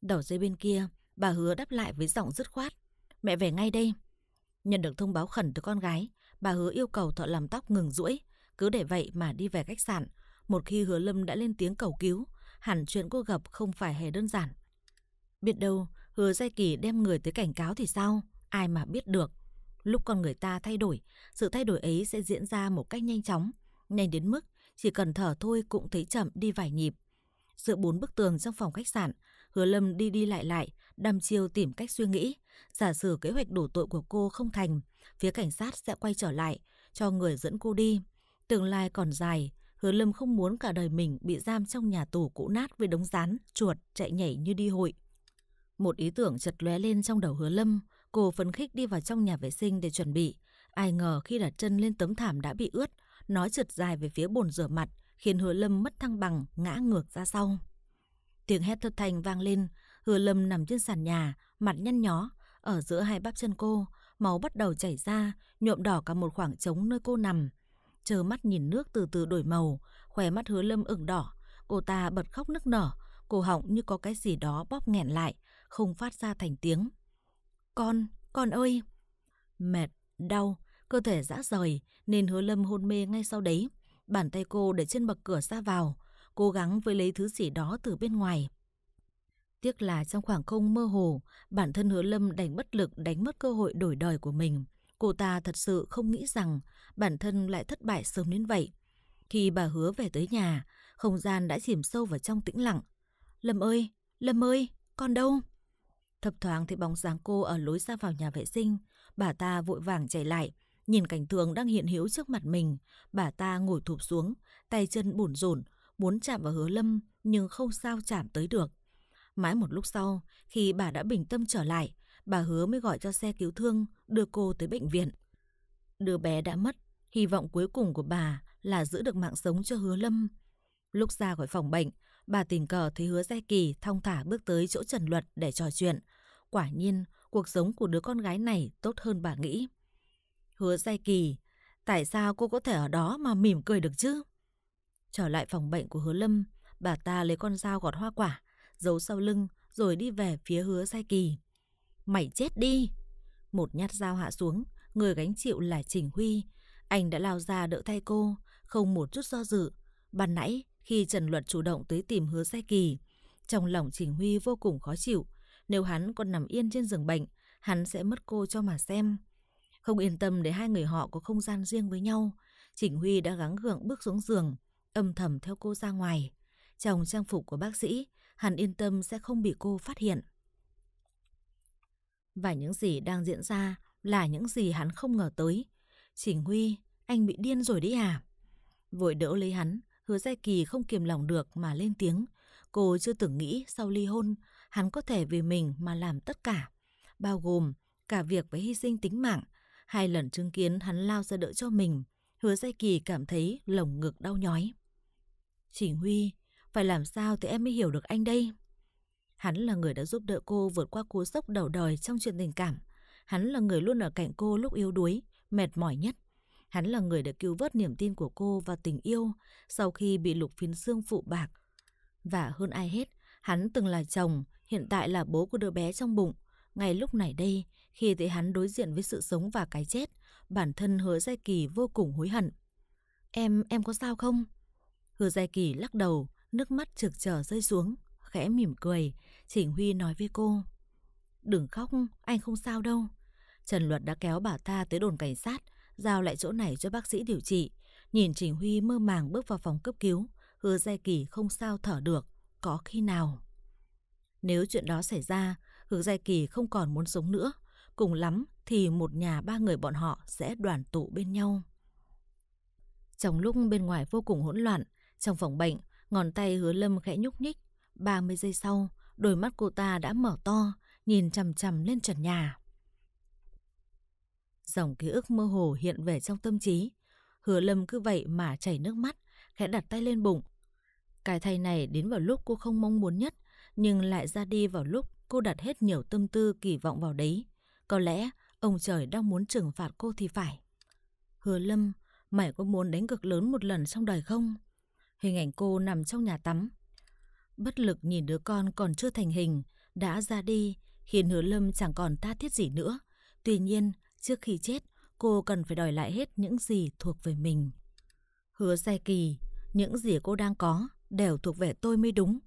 Đầu dây bên kia, bà Hứa đáp lại với giọng dứt khoát. Mẹ về ngay đây. Nhận được thông báo khẩn từ con gái, bà Hứa yêu cầu thợ làm tóc ngừng duỗi, cứ để vậy mà đi về khách sạn. Một khi Hứa Lâm đã lên tiếng cầu cứu, hẳn chuyện cô gặp không phải hề đơn giản. Biết đâu, Hứa Sai Kỳ đem người tới cảnh cáo thì sao? Ai mà biết được. Lúc con người ta thay đổi, sự thay đổi ấy sẽ diễn ra một cách nhanh chóng, nhanh đến mức chỉ cần thở thôi cũng thấy chậm đi vài nhịp. Giữa bốn bức tường trong phòng khách sạn, Hứa Lâm đi đi lại lại, đăm chiêu tìm cách suy nghĩ. Giả sử kế hoạch đổ tội của cô không thành, phía cảnh sát sẽ quay trở lại, cho người dẫn cô đi. Tương lai còn dài, Hứa Lâm không muốn cả đời mình bị giam trong nhà tù cũ nát với đống rán, chuột chạy nhảy như đi hội. Một ý tưởng chợt lóe lên trong đầu Hứa Lâm, cô phấn khích đi vào trong nhà vệ sinh để chuẩn bị. Ai ngờ khi đặt chân lên tấm thảm đã bị ướt, nó trượt dài về phía bồn rửa mặt, khiến Hứa Lâm mất thăng bằng, ngã ngược ra sau. Tiếng hét thất thanh vang lên, Hứa Lâm nằm trên sàn nhà, mặt nhăn nhó, Ở giữa hai bắp chân cô, máu bắt đầu chảy ra, nhuộm đỏ cả một khoảng trống nơi cô nằm. Trơ mắt nhìn nước từ từ đổi màu, khóe mắt Hứa Lâm ửng đỏ. Cô ta bật khóc nức nở, cổ họng như có cái gì đó bóp nghẹn lại, không phát ra thành tiếng. Con, con ơi! Mệt, đau, cơ thể rã rời nên Hứa Lâm hôn mê ngay sau đấy. Bàn tay cô để trên bậc cửa ra vào, cố gắng với lấy thứ gì đó từ bên ngoài. Tiếc là trong khoảng không mơ hồ, bản thân Hứa Lâm đành bất lực đánh mất cơ hội đổi đời của mình. Cô ta thật sự không nghĩ rằng bản thân lại thất bại sớm đến vậy. Khi bà Hứa về tới nhà, không gian đã chìm sâu vào trong tĩnh lặng. Lâm ơi! Lâm ơi! Con đâu? Thập thoáng thấy bóng dáng cô ở lối ra vào nhà vệ sinh. Bà ta vội vàng chạy lại, nhìn cảnh tượng đang hiện hữu trước mặt mình. Bà ta ngồi thụp xuống, tay chân bủn rủn, muốn chạm vào Hứa Lâm nhưng không sao chạm tới được. Mãi một lúc sau, khi bà đã bình tâm trở lại, bà Hứa mới gọi cho xe cứu thương đưa cô tới bệnh viện. Đứa bé đã mất, hy vọng cuối cùng của bà là giữ được mạng sống cho Hứa Lâm. Lúc ra khỏi phòng bệnh, bà tình cờ thấy Hứa Gia Kỳ thong thả bước tới chỗ Trần Luật để trò chuyện. Quả nhiên, cuộc sống của đứa con gái này tốt hơn bà nghĩ. Hứa Gia Kỳ, tại sao cô có thể ở đó mà mỉm cười được chứ? Trở lại phòng bệnh của Hứa Lâm, bà ta lấy con dao gọt hoa quả, giấu sau lưng rồi đi về phía Hứa Sai Kỳ. Mày chết đi! Một nhát dao hạ xuống, người gánh chịu là Trình Huy. Anh đã lao ra đỡ tay cô, không một chút do dự. Ban nãy khi Trần Luật chủ động tới tìm Hứa Sai Kỳ, trong lòng Trình Huy vô cùng khó chịu. Nếu hắn còn nằm yên trên giường bệnh, hắn sẽ mất cô cho mà xem. Không yên tâm để hai người họ có không gian riêng với nhau, Trình Huy đã gắng gượng bước xuống giường, âm thầm theo cô ra ngoài. Trong trang phục của bác sĩ, hắn yên tâm sẽ không bị cô phát hiện. Và những gì đang diễn ra là những gì hắn không ngờ tới. Trình Huy, anh bị điên rồi đấy à? Vội đỡ lấy hắn, Hứa Gia Kỳ không kiềm lòng được mà lên tiếng. Cô chưa từng nghĩ sau ly hôn, hắn có thể vì mình mà làm tất cả, bao gồm cả việc phải hy sinh tính mạng. Hai lần chứng kiến hắn lao ra đỡ cho mình, Hứa Gia Kỳ cảm thấy lồng ngực đau nhói. Trình Huy, phải làm sao thì em mới hiểu được anh đây? Hắn là người đã giúp đỡ cô vượt qua cú sốc đầu đời trong chuyện tình cảm. Hắn là người luôn ở cạnh cô lúc yếu đuối, mệt mỏi nhất. Hắn là người đã cứu vớt niềm tin của cô và tình yêu sau khi bị Lục Viễn Dương phụ bạc. Và hơn ai hết, hắn từng là chồng, hiện tại là bố của đứa bé trong bụng. Ngay lúc này đây, khi thấy hắn đối diện với sự sống và cái chết, bản thân Hứa Gia Kỳ vô cùng hối hận. Em, em có sao không? Hứa Gia Kỳ lắc đầu, nước mắt trực trở rơi xuống, khẽ mỉm cười. Trình Huy nói với cô, đừng khóc, anh không sao đâu. Trần Luật đã kéo bà ta tới đồn cảnh sát, giao lại chỗ này cho bác sĩ điều trị. Nhìn Trình Huy mơ màng bước vào phòng cấp cứu, Hứa Gia Kỳ không sao thở được. Có khi nào nếu chuyện đó xảy ra, Hứa Gia Kỳ không còn muốn sống nữa. Cùng lắm thì một nhà ba người bọn họ sẽ đoàn tụ bên nhau. Trong lúc bên ngoài vô cùng hỗn loạn, trong phòng bệnh, ngón tay Hứa Lâm khẽ nhúc nhích. ba mươi giây sau, đôi mắt cô ta đã mở to, nhìn chằm chằm lên trần nhà. Dòng ký ức mơ hồ hiện về trong tâm trí. Hứa Lâm cứ vậy mà chảy nước mắt, khẽ đặt tay lên bụng. Cái thay này đến vào lúc cô không mong muốn nhất, nhưng lại ra đi vào lúc cô đặt hết nhiều tâm tư kỳ vọng vào đấy. Có lẽ ông trời đang muốn trừng phạt cô thì phải. Hứa Lâm, mày có muốn đánh cược lớn một lần trong đời không? Hình ảnh cô nằm trong nhà tắm, bất lực nhìn đứa con còn chưa thành hình đã ra đi, khiến Hứa Lâm chẳng còn tha thiết gì nữa. Tuy nhiên, trước khi chết, cô cần phải đòi lại hết những gì thuộc về mình. Hứa Sai Kỳ, những gì cô đang có đều thuộc về tôi mới đúng.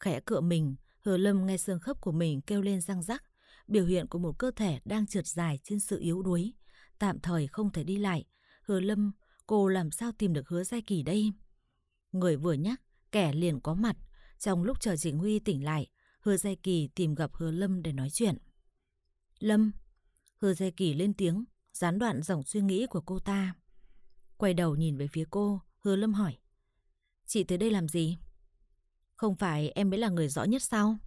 Khẽ cựa mình, Hứa Lâm nghe xương khớp của mình kêu lên răng rắc, biểu hiện của một cơ thể đang trượt dài trên sự yếu đuối, tạm thời không thể đi lại. Hứa Lâm, cô làm sao tìm được Hứa Sai Kỳ đây? Người vừa nhắc, kẻ liền có mặt. Trong lúc chờ Trình Huy tỉnh lại, Hứa Gia Kỳ tìm gặp Hứa Lâm để nói chuyện. Lâm, Hứa Gia Kỳ lên tiếng, gián đoạn dòng suy nghĩ của cô ta. Quay đầu nhìn về phía cô, Hứa Lâm hỏi, chị tới đây làm gì? Không phải em mới là người rõ nhất sao?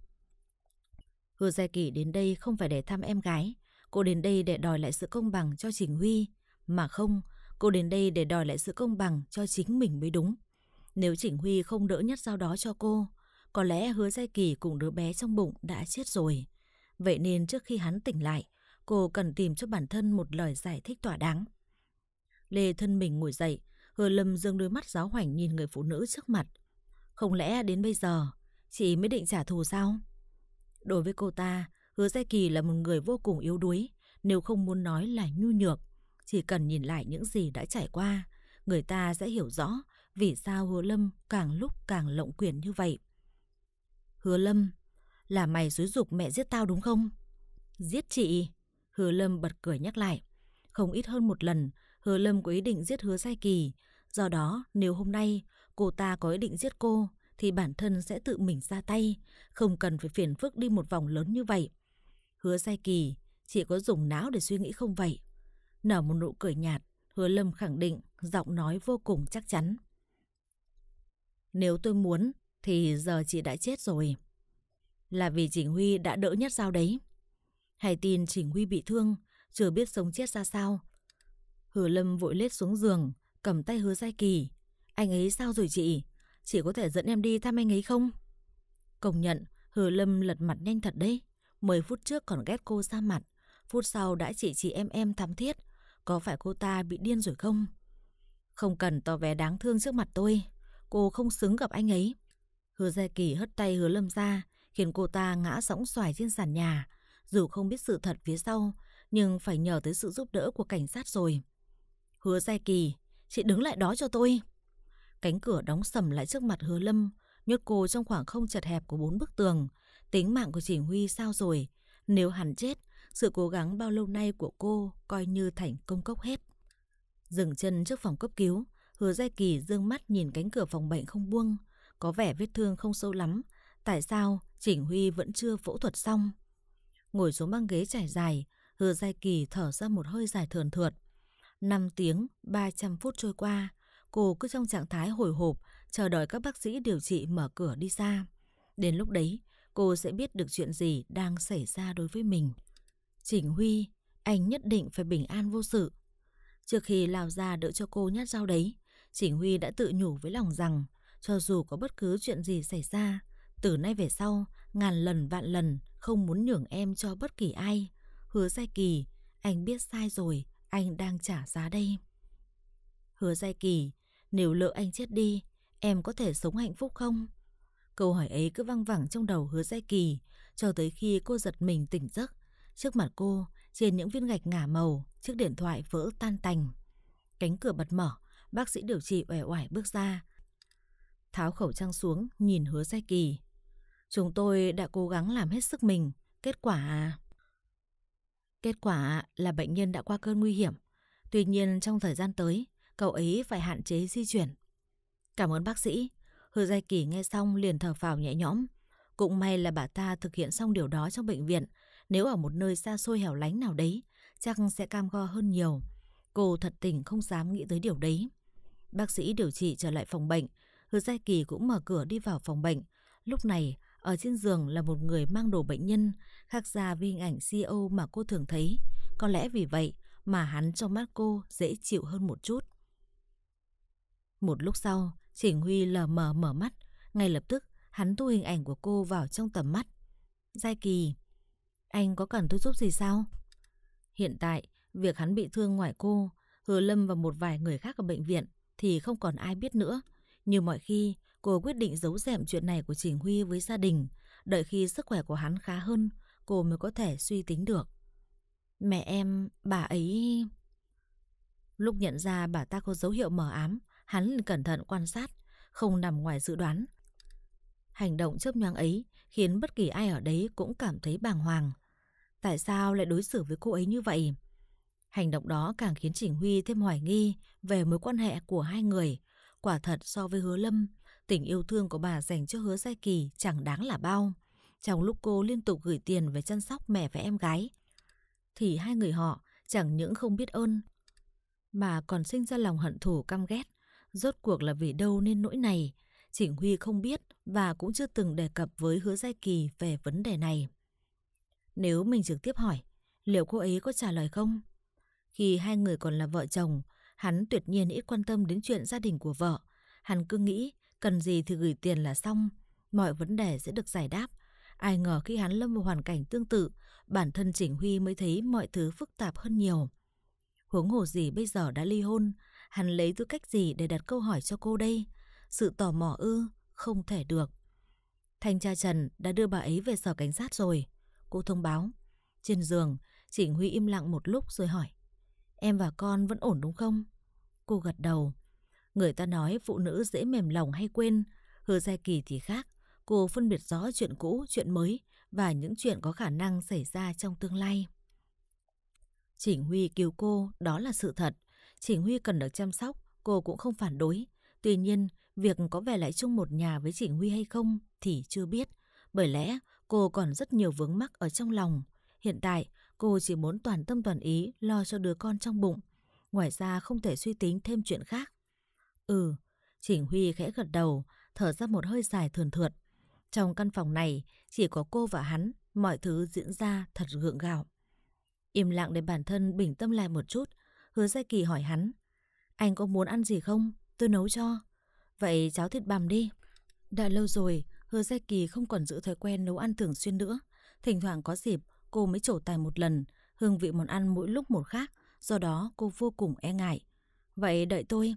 Hứa Gia Kỳ đến đây không phải để thăm em gái, cô đến đây để đòi lại sự công bằng cho Trình Huy. Mà không, cô đến đây để đòi lại sự công bằng cho chính mình mới đúng. Nếu Trình Huy không đỡ nhát dao đó cho cô, có lẽ Hứa Gia Kỳ cùng đứa bé trong bụng đã chết rồi. Vậy nên trước khi hắn tỉnh lại, cô cần tìm cho bản thân một lời giải thích thỏa đáng. Lê thân mình ngồi dậy, Hứa Lâm dương đôi mắt giáo hoành nhìn người phụ nữ trước mặt. Không lẽ đến bây giờ chị mới định trả thù sao? Đối với cô ta, Hứa Gia Kỳ là một người vô cùng yếu đuối, nếu không muốn nói là nhu nhược. Chỉ cần nhìn lại những gì đã trải qua, người ta sẽ hiểu rõ vì sao Hứa Lâm càng lúc càng lộng quyền như vậy. Hứa Lâm, là mày xúi giục mẹ giết tao đúng không? Giết chị? Hứa Lâm bật cười nhắc lại. Không ít hơn một lần, Hứa Lâm có ý định giết Hứa Sai Kỳ. Do đó, nếu hôm nay cô ta có ý định giết cô, thì bản thân sẽ tự mình ra tay, không cần phải phiền phức đi một vòng lớn như vậy. Hứa Sai Kỳ, chị có dùng não để suy nghĩ không vậy? Nở một nụ cười nhạt, Hứa Lâm khẳng định, giọng nói vô cùng chắc chắn. Nếu tôi muốn, thì giờ chị đã chết rồi. Là vì Trình Huy đã đỡ nhất sao đấy? Hay tin Trình Huy bị thương, chưa biết sống chết ra sao? Hứa Lâm vội lết xuống giường, cầm tay Hứa Sai Kỳ. Anh ấy sao rồi chị? Chị có thể dẫn em đi thăm anh ấy không? Công nhận, Hứa Lâm lật mặt nhanh thật đấy. Mười phút trước còn ghét cô ra mặt, phút sau đã chỉ chị em em thắm thiết. Có phải cô ta bị điên rồi không? Không cần tỏ vẻ đáng thương trước mặt tôi, cô không xứng gặp anh ấy. Hứa Gia Kỳ hất tay Hứa Lâm ra, khiến cô ta ngã sõng xoài trên sàn nhà. Dù không biết sự thật phía sau, nhưng phải nhờ tới sự giúp đỡ của cảnh sát rồi. Hứa Gia Kỳ, chị đứng lại đó cho tôi. Cánh cửa đóng sầm lại trước mặt Hứa Lâm, nhốt cô trong khoảng không chật hẹp của bốn bức tường. Tính mạng của Trình Huy sao rồi? Nếu hắn chết, sự cố gắng bao lâu nay của cô coi như thành công cốc hết. Dừng chân trước phòng cấp cứu, Hứa Gia Kỳ dương mắt nhìn cánh cửa phòng bệnh không buông. Có vẻ vết thương không sâu lắm. Tại sao Trình Huy vẫn chưa phẫu thuật xong? Ngồi xuống băng ghế trải dài, Hứa Gia Kỳ thở ra một hơi dài thườn thượt. năm tiếng ba trăm phút trôi qua, cô cứ trong trạng thái hồi hộp, chờ đợi các bác sĩ điều trị mở cửa đi ra. Đến lúc đấy, cô sẽ biết được chuyện gì đang xảy ra đối với mình. Trình Huy, anh nhất định phải bình an vô sự. Trước khi lao ra đỡ cho cô nhát dao đấy, Trình Huy đã tự nhủ với lòng rằng cho dù có bất cứ chuyện gì xảy ra, từ nay về sau, ngàn lần vạn lần không muốn nhường em cho bất kỳ ai. Hứa Sai Kỳ, anh biết sai rồi, anh đang trả giá đây. Hứa Sai Kỳ, nếu lỡ anh chết đi, em có thể sống hạnh phúc không? Câu hỏi ấy cứ văng vẳng trong đầu Hứa Sai Kỳ, cho tới khi cô giật mình tỉnh giấc. Trước mặt cô, trên những viên gạch ngả màu, chiếc điện thoại vỡ tan tành. Cánh cửa bật mở, bác sĩ điều trị uể oải bước ra, tháo khẩu trang xuống, nhìn Hứa Sai Kỳ. Chúng tôi đã cố gắng làm hết sức mình, kết quả... Kết quả là bệnh nhân đã qua cơn nguy hiểm. Tuy nhiên trong thời gian tới, cậu ấy phải hạn chế di chuyển. Cảm ơn bác sĩ. Hứa Gia Kỳ nghe xong liền thở phào nhẹ nhõm. Cũng may là bà ta thực hiện xong điều đó trong bệnh viện. Nếu ở một nơi xa xôi hẻo lánh nào đấy, chắc sẽ cam go hơn nhiều. Cô thật tình không dám nghĩ tới điều đấy. Bác sĩ điều trị trở lại phòng bệnh. Hứa Gia Kỳ cũng mở cửa đi vào phòng bệnh. Lúc này, ở trên giường là một người mang đồ bệnh nhân, khác xa với hình ảnh xê e ô mà cô thường thấy. Có lẽ vì vậy mà hắn trong mắt cô dễ chịu hơn một chút. Một lúc sau, Trình Huy lờ mờ mở mắt. Ngay lập tức, hắn thu hình ảnh của cô vào trong tầm mắt. Gia Kỳ, anh có cần tôi giúp gì sao? Hiện tại, việc hắn bị thương ngoài cô, Hứa Lâm và một vài người khác ở bệnh viện thì không còn ai biết nữa. Như mọi khi, cô quyết định giấu giếm chuyện này của Trình Huy với gia đình. Đợi khi sức khỏe của hắn khá hơn, cô mới có thể suy tính được. Mẹ em, bà ấy... Lúc nhận ra bà ta có dấu hiệu mờ ám, hắn liền cẩn thận quan sát, không nằm ngoài dự đoán. Hành động chớp nhoáng ấy khiến bất kỳ ai ở đấy cũng cảm thấy bàng hoàng. Tại sao lại đối xử với cô ấy như vậy? Hành động đó càng khiến Trình Huy thêm hoài nghi về mối quan hệ của hai người. Quả thật so với Hứa Lâm, tình yêu thương của bà dành cho Hứa Sai Kỳ chẳng đáng là bao. Trong lúc cô liên tục gửi tiền về chăm sóc mẹ và em gái, thì hai người họ chẳng những không biết ơn, mà còn sinh ra lòng hận thù căm ghét. Rốt cuộc là vì đâu nên nỗi này? Trình Huy không biết và cũng chưa từng đề cập với Hứa Sai Kỳ về vấn đề này. Nếu mình trực tiếp hỏi, liệu cô ấy có trả lời không? Khi hai người còn là vợ chồng, hắn tuyệt nhiên ít quan tâm đến chuyện gia đình của vợ. Hắn cứ nghĩ cần gì thì gửi tiền là xong, mọi vấn đề sẽ được giải đáp. Ai ngờ khi hắn lâm vào hoàn cảnh tương tự, bản thân Trình Huy mới thấy mọi thứ phức tạp hơn nhiều. Huống hồ gì bây giờ đã ly hôn, hắn lấy tư cách gì để đặt câu hỏi cho cô đây? Sự tò mò ư? Không thể được. Thanh tra Trần đã đưa bà ấy về sở cảnh sát rồi, cô thông báo. Trên giường, Trình Huy im lặng một lúc rồi hỏi: Em và con vẫn ổn đúng không? Cô gật đầu. Người ta nói phụ nữ dễ mềm lòng hay quên. Hứa Gia Kỳ thì khác. Cô phân biệt rõ chuyện cũ, chuyện mới và những chuyện có khả năng xảy ra trong tương lai. Trình Huy cứu cô, đó là sự thật. Trình Huy cần được chăm sóc, cô cũng không phản đối. Tuy nhiên, việc có về lại chung một nhà với Trình Huy hay không thì chưa biết. Bởi lẽ cô còn rất nhiều vướng mắc ở trong lòng. Hiện tại, cô chỉ muốn toàn tâm toàn ý lo cho đứa con trong bụng. Ngoài ra không thể suy tính thêm chuyện khác. Ừ, Trình Huy khẽ gật đầu, thở ra một hơi dài thườn thượt. Trong căn phòng này, chỉ có cô và hắn, mọi thứ diễn ra thật gượng gạo. Im lặng để bản thân bình tâm lại một chút, Hứa Gia Kỳ hỏi hắn: Anh có muốn ăn gì không? Tôi nấu cho. Vậy cháo thịt bằm đi. Đã lâu rồi, Hứa Gia Kỳ không còn giữ thói quen nấu ăn thường xuyên nữa. Thỉnh thoảng có dịp, cô mới trổ tài một lần, hương vị món ăn mỗi lúc một khác, do đó cô vô cùng e ngại. Vậy đợi tôi.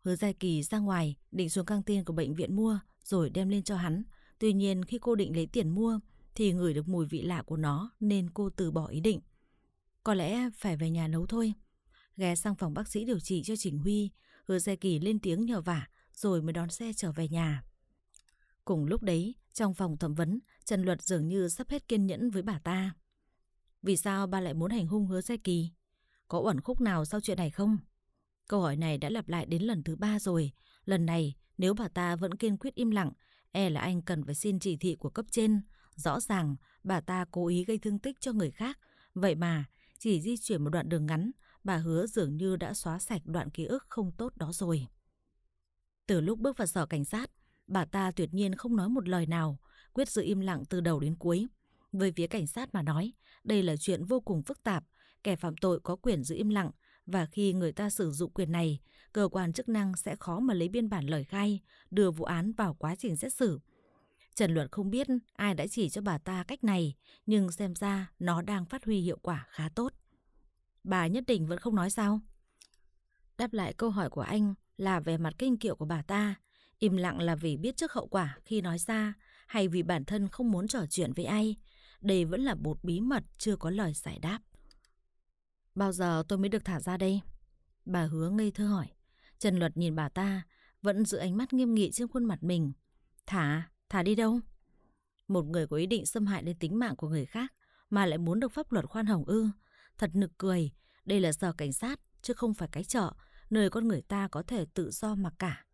Hứa Gia Kỳ ra ngoài, định xuống căng tin của bệnh viện mua, rồi đem lên cho hắn. Tuy nhiên khi cô định lấy tiền mua, thì ngửi được mùi vị lạ của nó nên cô từ bỏ ý định. Có lẽ phải về nhà nấu thôi. Ghé sang phòng bác sĩ điều trị cho Trình Huy, Hứa Gia Kỳ lên tiếng nhờ vả, rồi mới đón xe trở về nhà. Cùng lúc đấy, trong phòng thẩm vấn, Trần Luật dường như sắp hết kiên nhẫn với bà ta. Vì sao ba lại muốn hành hung Hứa Gia Kỳ? Có uẩn khúc nào sau chuyện này không? Câu hỏi này đã lặp lại đến lần thứ ba rồi. Lần này, nếu bà ta vẫn kiên quyết im lặng, e là anh cần phải xin chỉ thị của cấp trên. Rõ ràng, bà ta cố ý gây thương tích cho người khác. Vậy mà, chỉ di chuyển một đoạn đường ngắn, bà Hứa dường như đã xóa sạch đoạn ký ức không tốt đó rồi. Từ lúc bước vào sở cảnh sát, bà ta tuyệt nhiên không nói một lời nào, quyết giữ im lặng từ đầu đến cuối. Với phía cảnh sát mà nói, đây là chuyện vô cùng phức tạp. Kẻ phạm tội có quyền giữ im lặng, và khi người ta sử dụng quyền này, cơ quan chức năng sẽ khó mà lấy biên bản lời khai, đưa vụ án vào quá trình xét xử. Trần Luật không biết ai đã chỉ cho bà ta cách này, nhưng xem ra nó đang phát huy hiệu quả khá tốt. Bà nhất định vẫn không nói sao? Đáp lại câu hỏi của anh là vẻ mặt kinh kiệu của bà ta. Im lặng là vì biết trước hậu quả khi nói ra, hay vì bản thân không muốn trò chuyện với ai? Đây vẫn là một bí mật chưa có lời giải đáp. Bao giờ tôi mới được thả ra đây? Bà Hứa ngây thơ hỏi. Trần Luật nhìn bà ta, vẫn giữ ánh mắt nghiêm nghị trên khuôn mặt mình. Thả? Thả đi đâu? Một người có ý định xâm hại đến tính mạng của người khác mà lại muốn được pháp luật khoan hồng ư? Thật nực cười. Đây là sở cảnh sát chứ không phải cái chợ, nơi con người ta có thể tự do mặc cả.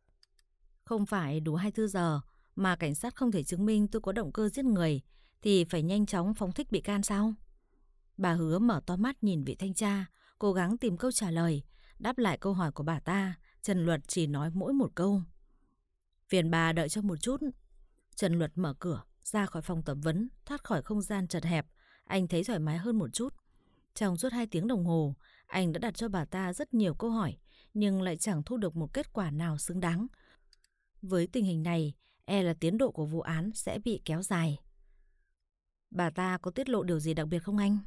Không phải đủ hai mươi bốn giờ mà cảnh sát không thể chứng minh tôi có động cơ giết người thì phải nhanh chóng phóng thích bị can sao? Bà Hứa mở to mắt nhìn vị thanh tra, cố gắng tìm câu trả lời. Đáp lại câu hỏi của bà ta, Trần Luật chỉ nói mỗi một câu: Phiền bà đợi cho một chút. Trần Luật mở cửa, ra khỏi phòng thẩm vấn, thoát khỏi không gian chật hẹp. Anh thấy thoải mái hơn một chút. Trong suốt hai tiếng đồng hồ, anh đã đặt cho bà ta rất nhiều câu hỏi, nhưng lại chẳng thu được một kết quả nào xứng đáng. Với tình hình này, e là tiến độ của vụ án sẽ bị kéo dài. Bà ta có tiết lộ điều gì đặc biệt không anh?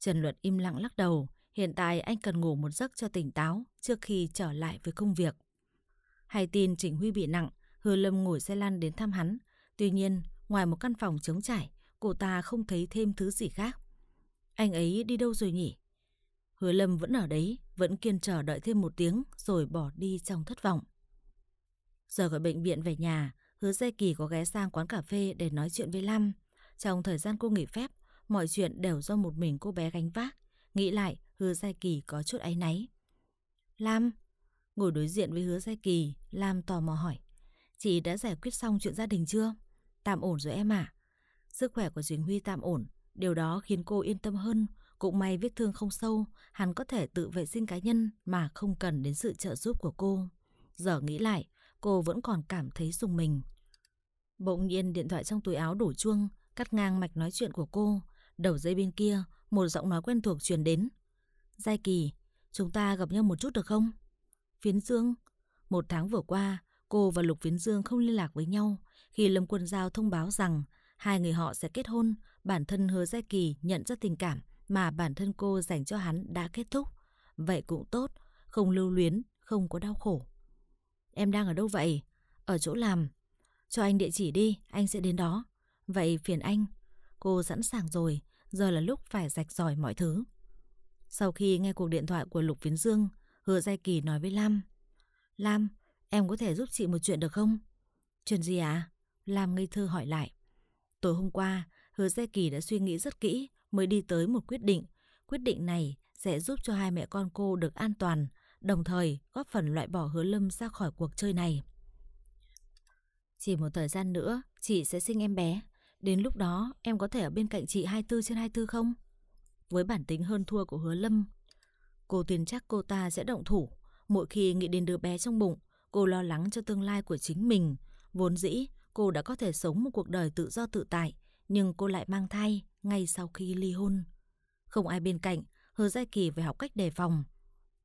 Trần Luật im lặng lắc đầu. Hiện tại anh cần ngủ một giấc cho tỉnh táo trước khi trở lại với công việc. Hay tin Trình Huy bị nặng, Hứa Lâm ngồi xe lăn đến thăm hắn. Tuy nhiên, ngoài một căn phòng trống trải, cô ta không thấy thêm thứ gì khác. Anh ấy đi đâu rồi nhỉ? Hứa Lâm vẫn ở đấy, vẫn kiên trì đợi thêm một tiếng rồi bỏ đi trong thất vọng. Giờ khỏi bệnh viện về nhà, Hứa Gia Kỳ có ghé sang quán cà phê để nói chuyện với Lâm. Trong thời gian cô nghỉ phép, mọi chuyện đều do một mình cô bé gánh vác. Nghĩ lại, Hứa Gia Kỳ có chút áy náy. Lam, ngồi đối diện với Hứa Gia Kỳ, Lam tò mò hỏi: Chị đã giải quyết xong chuyện gia đình chưa? Tạm ổn rồi em ạ. À? Sức khỏe của Trình Huy tạm ổn, điều đó khiến cô yên tâm hơn. Cũng may vết thương không sâu, hắn có thể tự vệ sinh cá nhân mà không cần đến sự trợ giúp của cô. Giờ nghĩ lại, cô vẫn còn cảm thấy rùng mình. Bỗng nhiên điện thoại trong túi áo đổ chuông, cắt ngang mạch nói chuyện của cô. Đầu dây bên kia, một giọng nói quen thuộc truyền đến: Gia Kỳ, chúng ta gặp nhau một chút được không? Phiến Dương, một tháng vừa qua, cô và Lục Viễn Dương không liên lạc với nhau. Khi Lâm Quân Dao thông báo rằng hai người họ sẽ kết hôn, bản thân Hứa Gia Kỳ nhận ra tình cảm mà bản thân cô dành cho hắn đã kết thúc. Vậy cũng tốt, không lưu luyến, không có đau khổ. Em đang ở đâu vậy? Ở chỗ làm. Cho anh địa chỉ đi, anh sẽ đến đó. Vậy phiền anh. Cô sẵn sàng rồi, giờ là lúc phải rạch ròi mọi thứ. Sau khi nghe cuộc điện thoại của Lục Viễn Dương, Hứa Gia Kỳ nói với Lam. Lam, em có thể giúp chị một chuyện được không? Chuyện gì ạ? Lam ngây thơ hỏi lại. Tối hôm qua, Hứa Gia Kỳ đã suy nghĩ rất kỹ mới đi tới một quyết định. Quyết định này sẽ giúp cho hai mẹ con cô được an toàn, đồng thời góp phần loại bỏ Hứa Lâm ra khỏi cuộc chơi này. Chỉ một thời gian nữa, chị sẽ sinh em bé. Đến lúc đó, em có thể ở bên cạnh chị hai mươi tư trên hai mươi tư không? Với bản tính hơn thua của Hứa Lâm, cô tin chắc cô ta sẽ động thủ. Mỗi khi nghĩ đến đứa bé trong bụng, cô lo lắng cho tương lai của chính mình. Vốn dĩ, cô đã có thể sống một cuộc đời tự do tự tại, nhưng cô lại mang thai ngay sau khi ly hôn. Không ai bên cạnh, Hứa Gia Kỳ phải học cách đề phòng.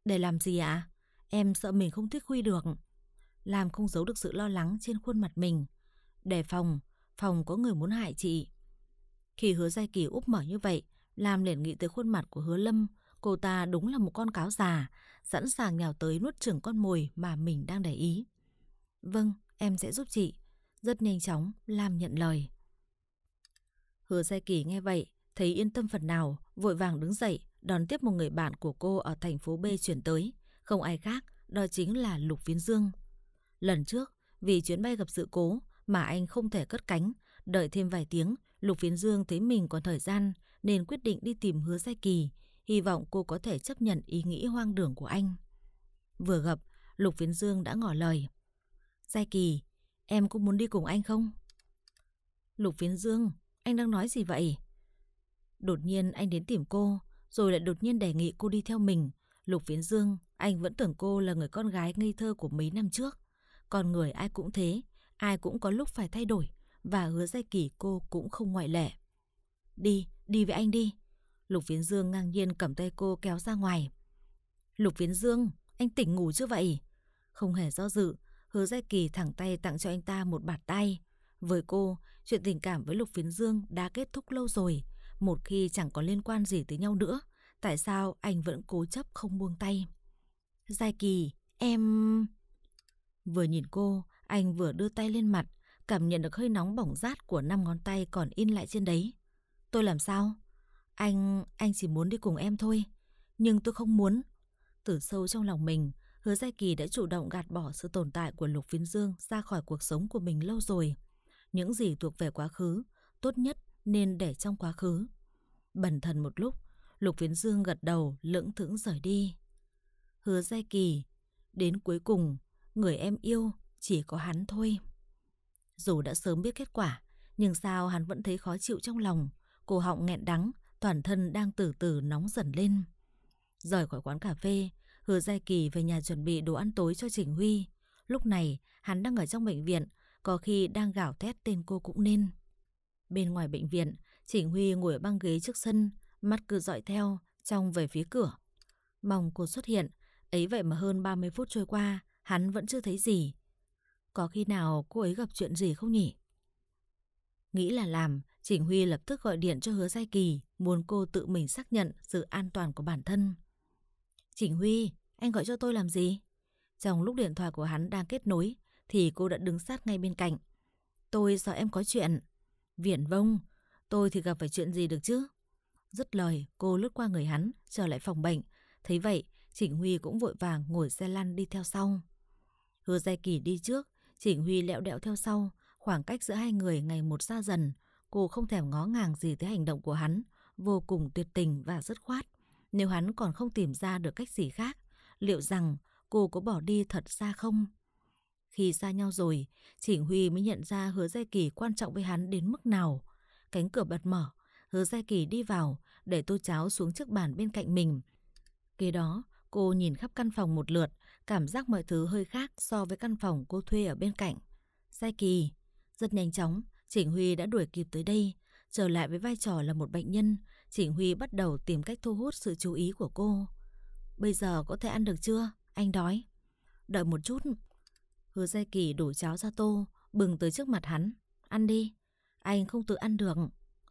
Để làm gì ạ? À? Em sợ mình không thích Huy được. Làm không giấu được sự lo lắng trên khuôn mặt mình. Đề phòng, phòng có người muốn hại chị. Khi Hứa Gia Kỳ úp mở như vậy, Lam liền nghĩ tới khuôn mặt của Hứa Lâm. Cô ta đúng là một con cáo già, sẵn sàng nhào tới nuốt chửng con mồi mà mình đang để ý. Vâng, em sẽ giúp chị. Rất nhanh chóng, Lam nhận lời. Hứa Gia Kỳ nghe vậy, thấy yên tâm phần nào, vội vàng đứng dậy, đón tiếp một người bạn của cô ở thành phố B chuyển tới. Không ai khác, đó chính là Lục Viễn Dương. Lần trước, vì chuyến bay gặp sự cố mà anh không thể cất cánh, đợi thêm vài tiếng, Lục Viễn Dương thấy mình còn thời gian nên quyết định đi tìm Hứa Gia Kỳ, hy vọng cô có thể chấp nhận ý nghĩ hoang đường của anh. Vừa gặp, Lục Viễn Dương đã ngỏ lời. Gia Kỳ, em cũng muốn đi cùng anh không? Lục Viễn Dương, anh đang nói gì vậy? Đột nhiên anh đến tìm cô, rồi lại đột nhiên đề nghị cô đi theo mình. Lục Viễn Dương, anh vẫn tưởng cô là người con gái ngây thơ của mấy năm trước. Con người ai cũng thế, ai cũng có lúc phải thay đổi, và Hứa Gia Kỳ cô cũng không ngoại lệ. Đi, đi với anh đi. Lục Viễn Dương ngang nhiên cầm tay cô kéo ra ngoài. Lục Viễn Dương, anh tỉnh ngủ chưa vậy? Không hề do dự, Hứa Gia Kỳ thẳng tay tặng cho anh ta một bạt tay. Với cô, chuyện tình cảm với Lục Viễn Dương đã kết thúc lâu rồi. Một khi chẳng có liên quan gì tới nhau nữa, tại sao anh vẫn cố chấp không buông tay? Gia Kỳ, em... Vừa nhìn cô, anh vừa đưa tay lên mặt, cảm nhận được hơi nóng bỏng rát của năm ngón tay còn in lại trên đấy. Tôi làm sao? Anh... anh chỉ muốn đi cùng em thôi. Nhưng tôi không muốn. Từ sâu trong lòng mình, Hứa Gia Kỳ đã chủ động gạt bỏ sự tồn tại của Lục Viễn Dương ra khỏi cuộc sống của mình lâu rồi. Những gì thuộc về quá khứ, tốt nhất nên để trong quá khứ. Bần thần một lúc, Lục Viễn Dương gật đầu lững thững rời đi. Hứa Gia Kỳ, đến cuối cùng, người em yêu chỉ có hắn thôi. Dù đã sớm biết kết quả, nhưng sao hắn vẫn thấy khó chịu trong lòng. Cổ họng nghẹn đắng, toàn thân đang từ từ nóng dần lên. Rời khỏi quán cà phê, Hứa Gia Kỳ về nhà chuẩn bị đồ ăn tối cho Trình Huy. Lúc này, hắn đang ở trong bệnh viện, có khi đang gào thét tên cô cũng nên. Bên ngoài bệnh viện, Trình Huy ngồi ở băng ghế trước sân, mắt cứ dõi theo, trông về phía cửa. Mong cô xuất hiện, ấy vậy mà hơn ba mươi phút trôi qua, hắn vẫn chưa thấy gì. Có khi nào cô ấy gặp chuyện gì không nhỉ? Nghĩ là làm, Trình Huy lập tức gọi điện cho Hứa Gia Kỳ, muốn cô tự mình xác nhận sự an toàn của bản thân. Trình Huy, anh gọi cho tôi làm gì? Trong lúc điện thoại của hắn đang kết nối, thì cô đã đứng sát ngay bên cạnh. Tôi sợ em có chuyện. Viển vông, tôi thì gặp phải chuyện gì được chứ? Dứt lời, cô lướt qua người hắn, trở lại phòng bệnh. Thấy vậy, Trình Huy cũng vội vàng ngồi xe lăn đi theo sau. Hứa Gia Kỳ đi trước, Trình Huy lẹo đẹo theo sau, khoảng cách giữa hai người ngày một xa dần. Cô không thèm ngó ngàng gì tới hành động của hắn, vô cùng tuyệt tình và dứt khoát. Nếu hắn còn không tìm ra được cách gì khác, liệu rằng cô có bỏ đi thật ra không? Khi xa nhau rồi, Trình Huy mới nhận ra Hứa Gia Kỳ quan trọng với hắn đến mức nào. Cánh cửa bật mở, Hứa Gia Kỳ đi vào, để tô cháo xuống chiếc bàn bên cạnh mình. Kế đó, cô nhìn khắp căn phòng một lượt, cảm giác mọi thứ hơi khác so với căn phòng cô thuê ở bên cạnh. Gia Kỳ, rất nhanh chóng, Trình Huy đã đuổi kịp tới đây. Trở lại với vai trò là một bệnh nhân, Trình Huy bắt đầu tìm cách thu hút sự chú ý của cô. Bây giờ có thể ăn được chưa? Anh đói. Đợi một chút. Hứa Gia Kỳ đổ cháo ra tô, bừng tới trước mặt hắn. Ăn đi. Anh không tự ăn được.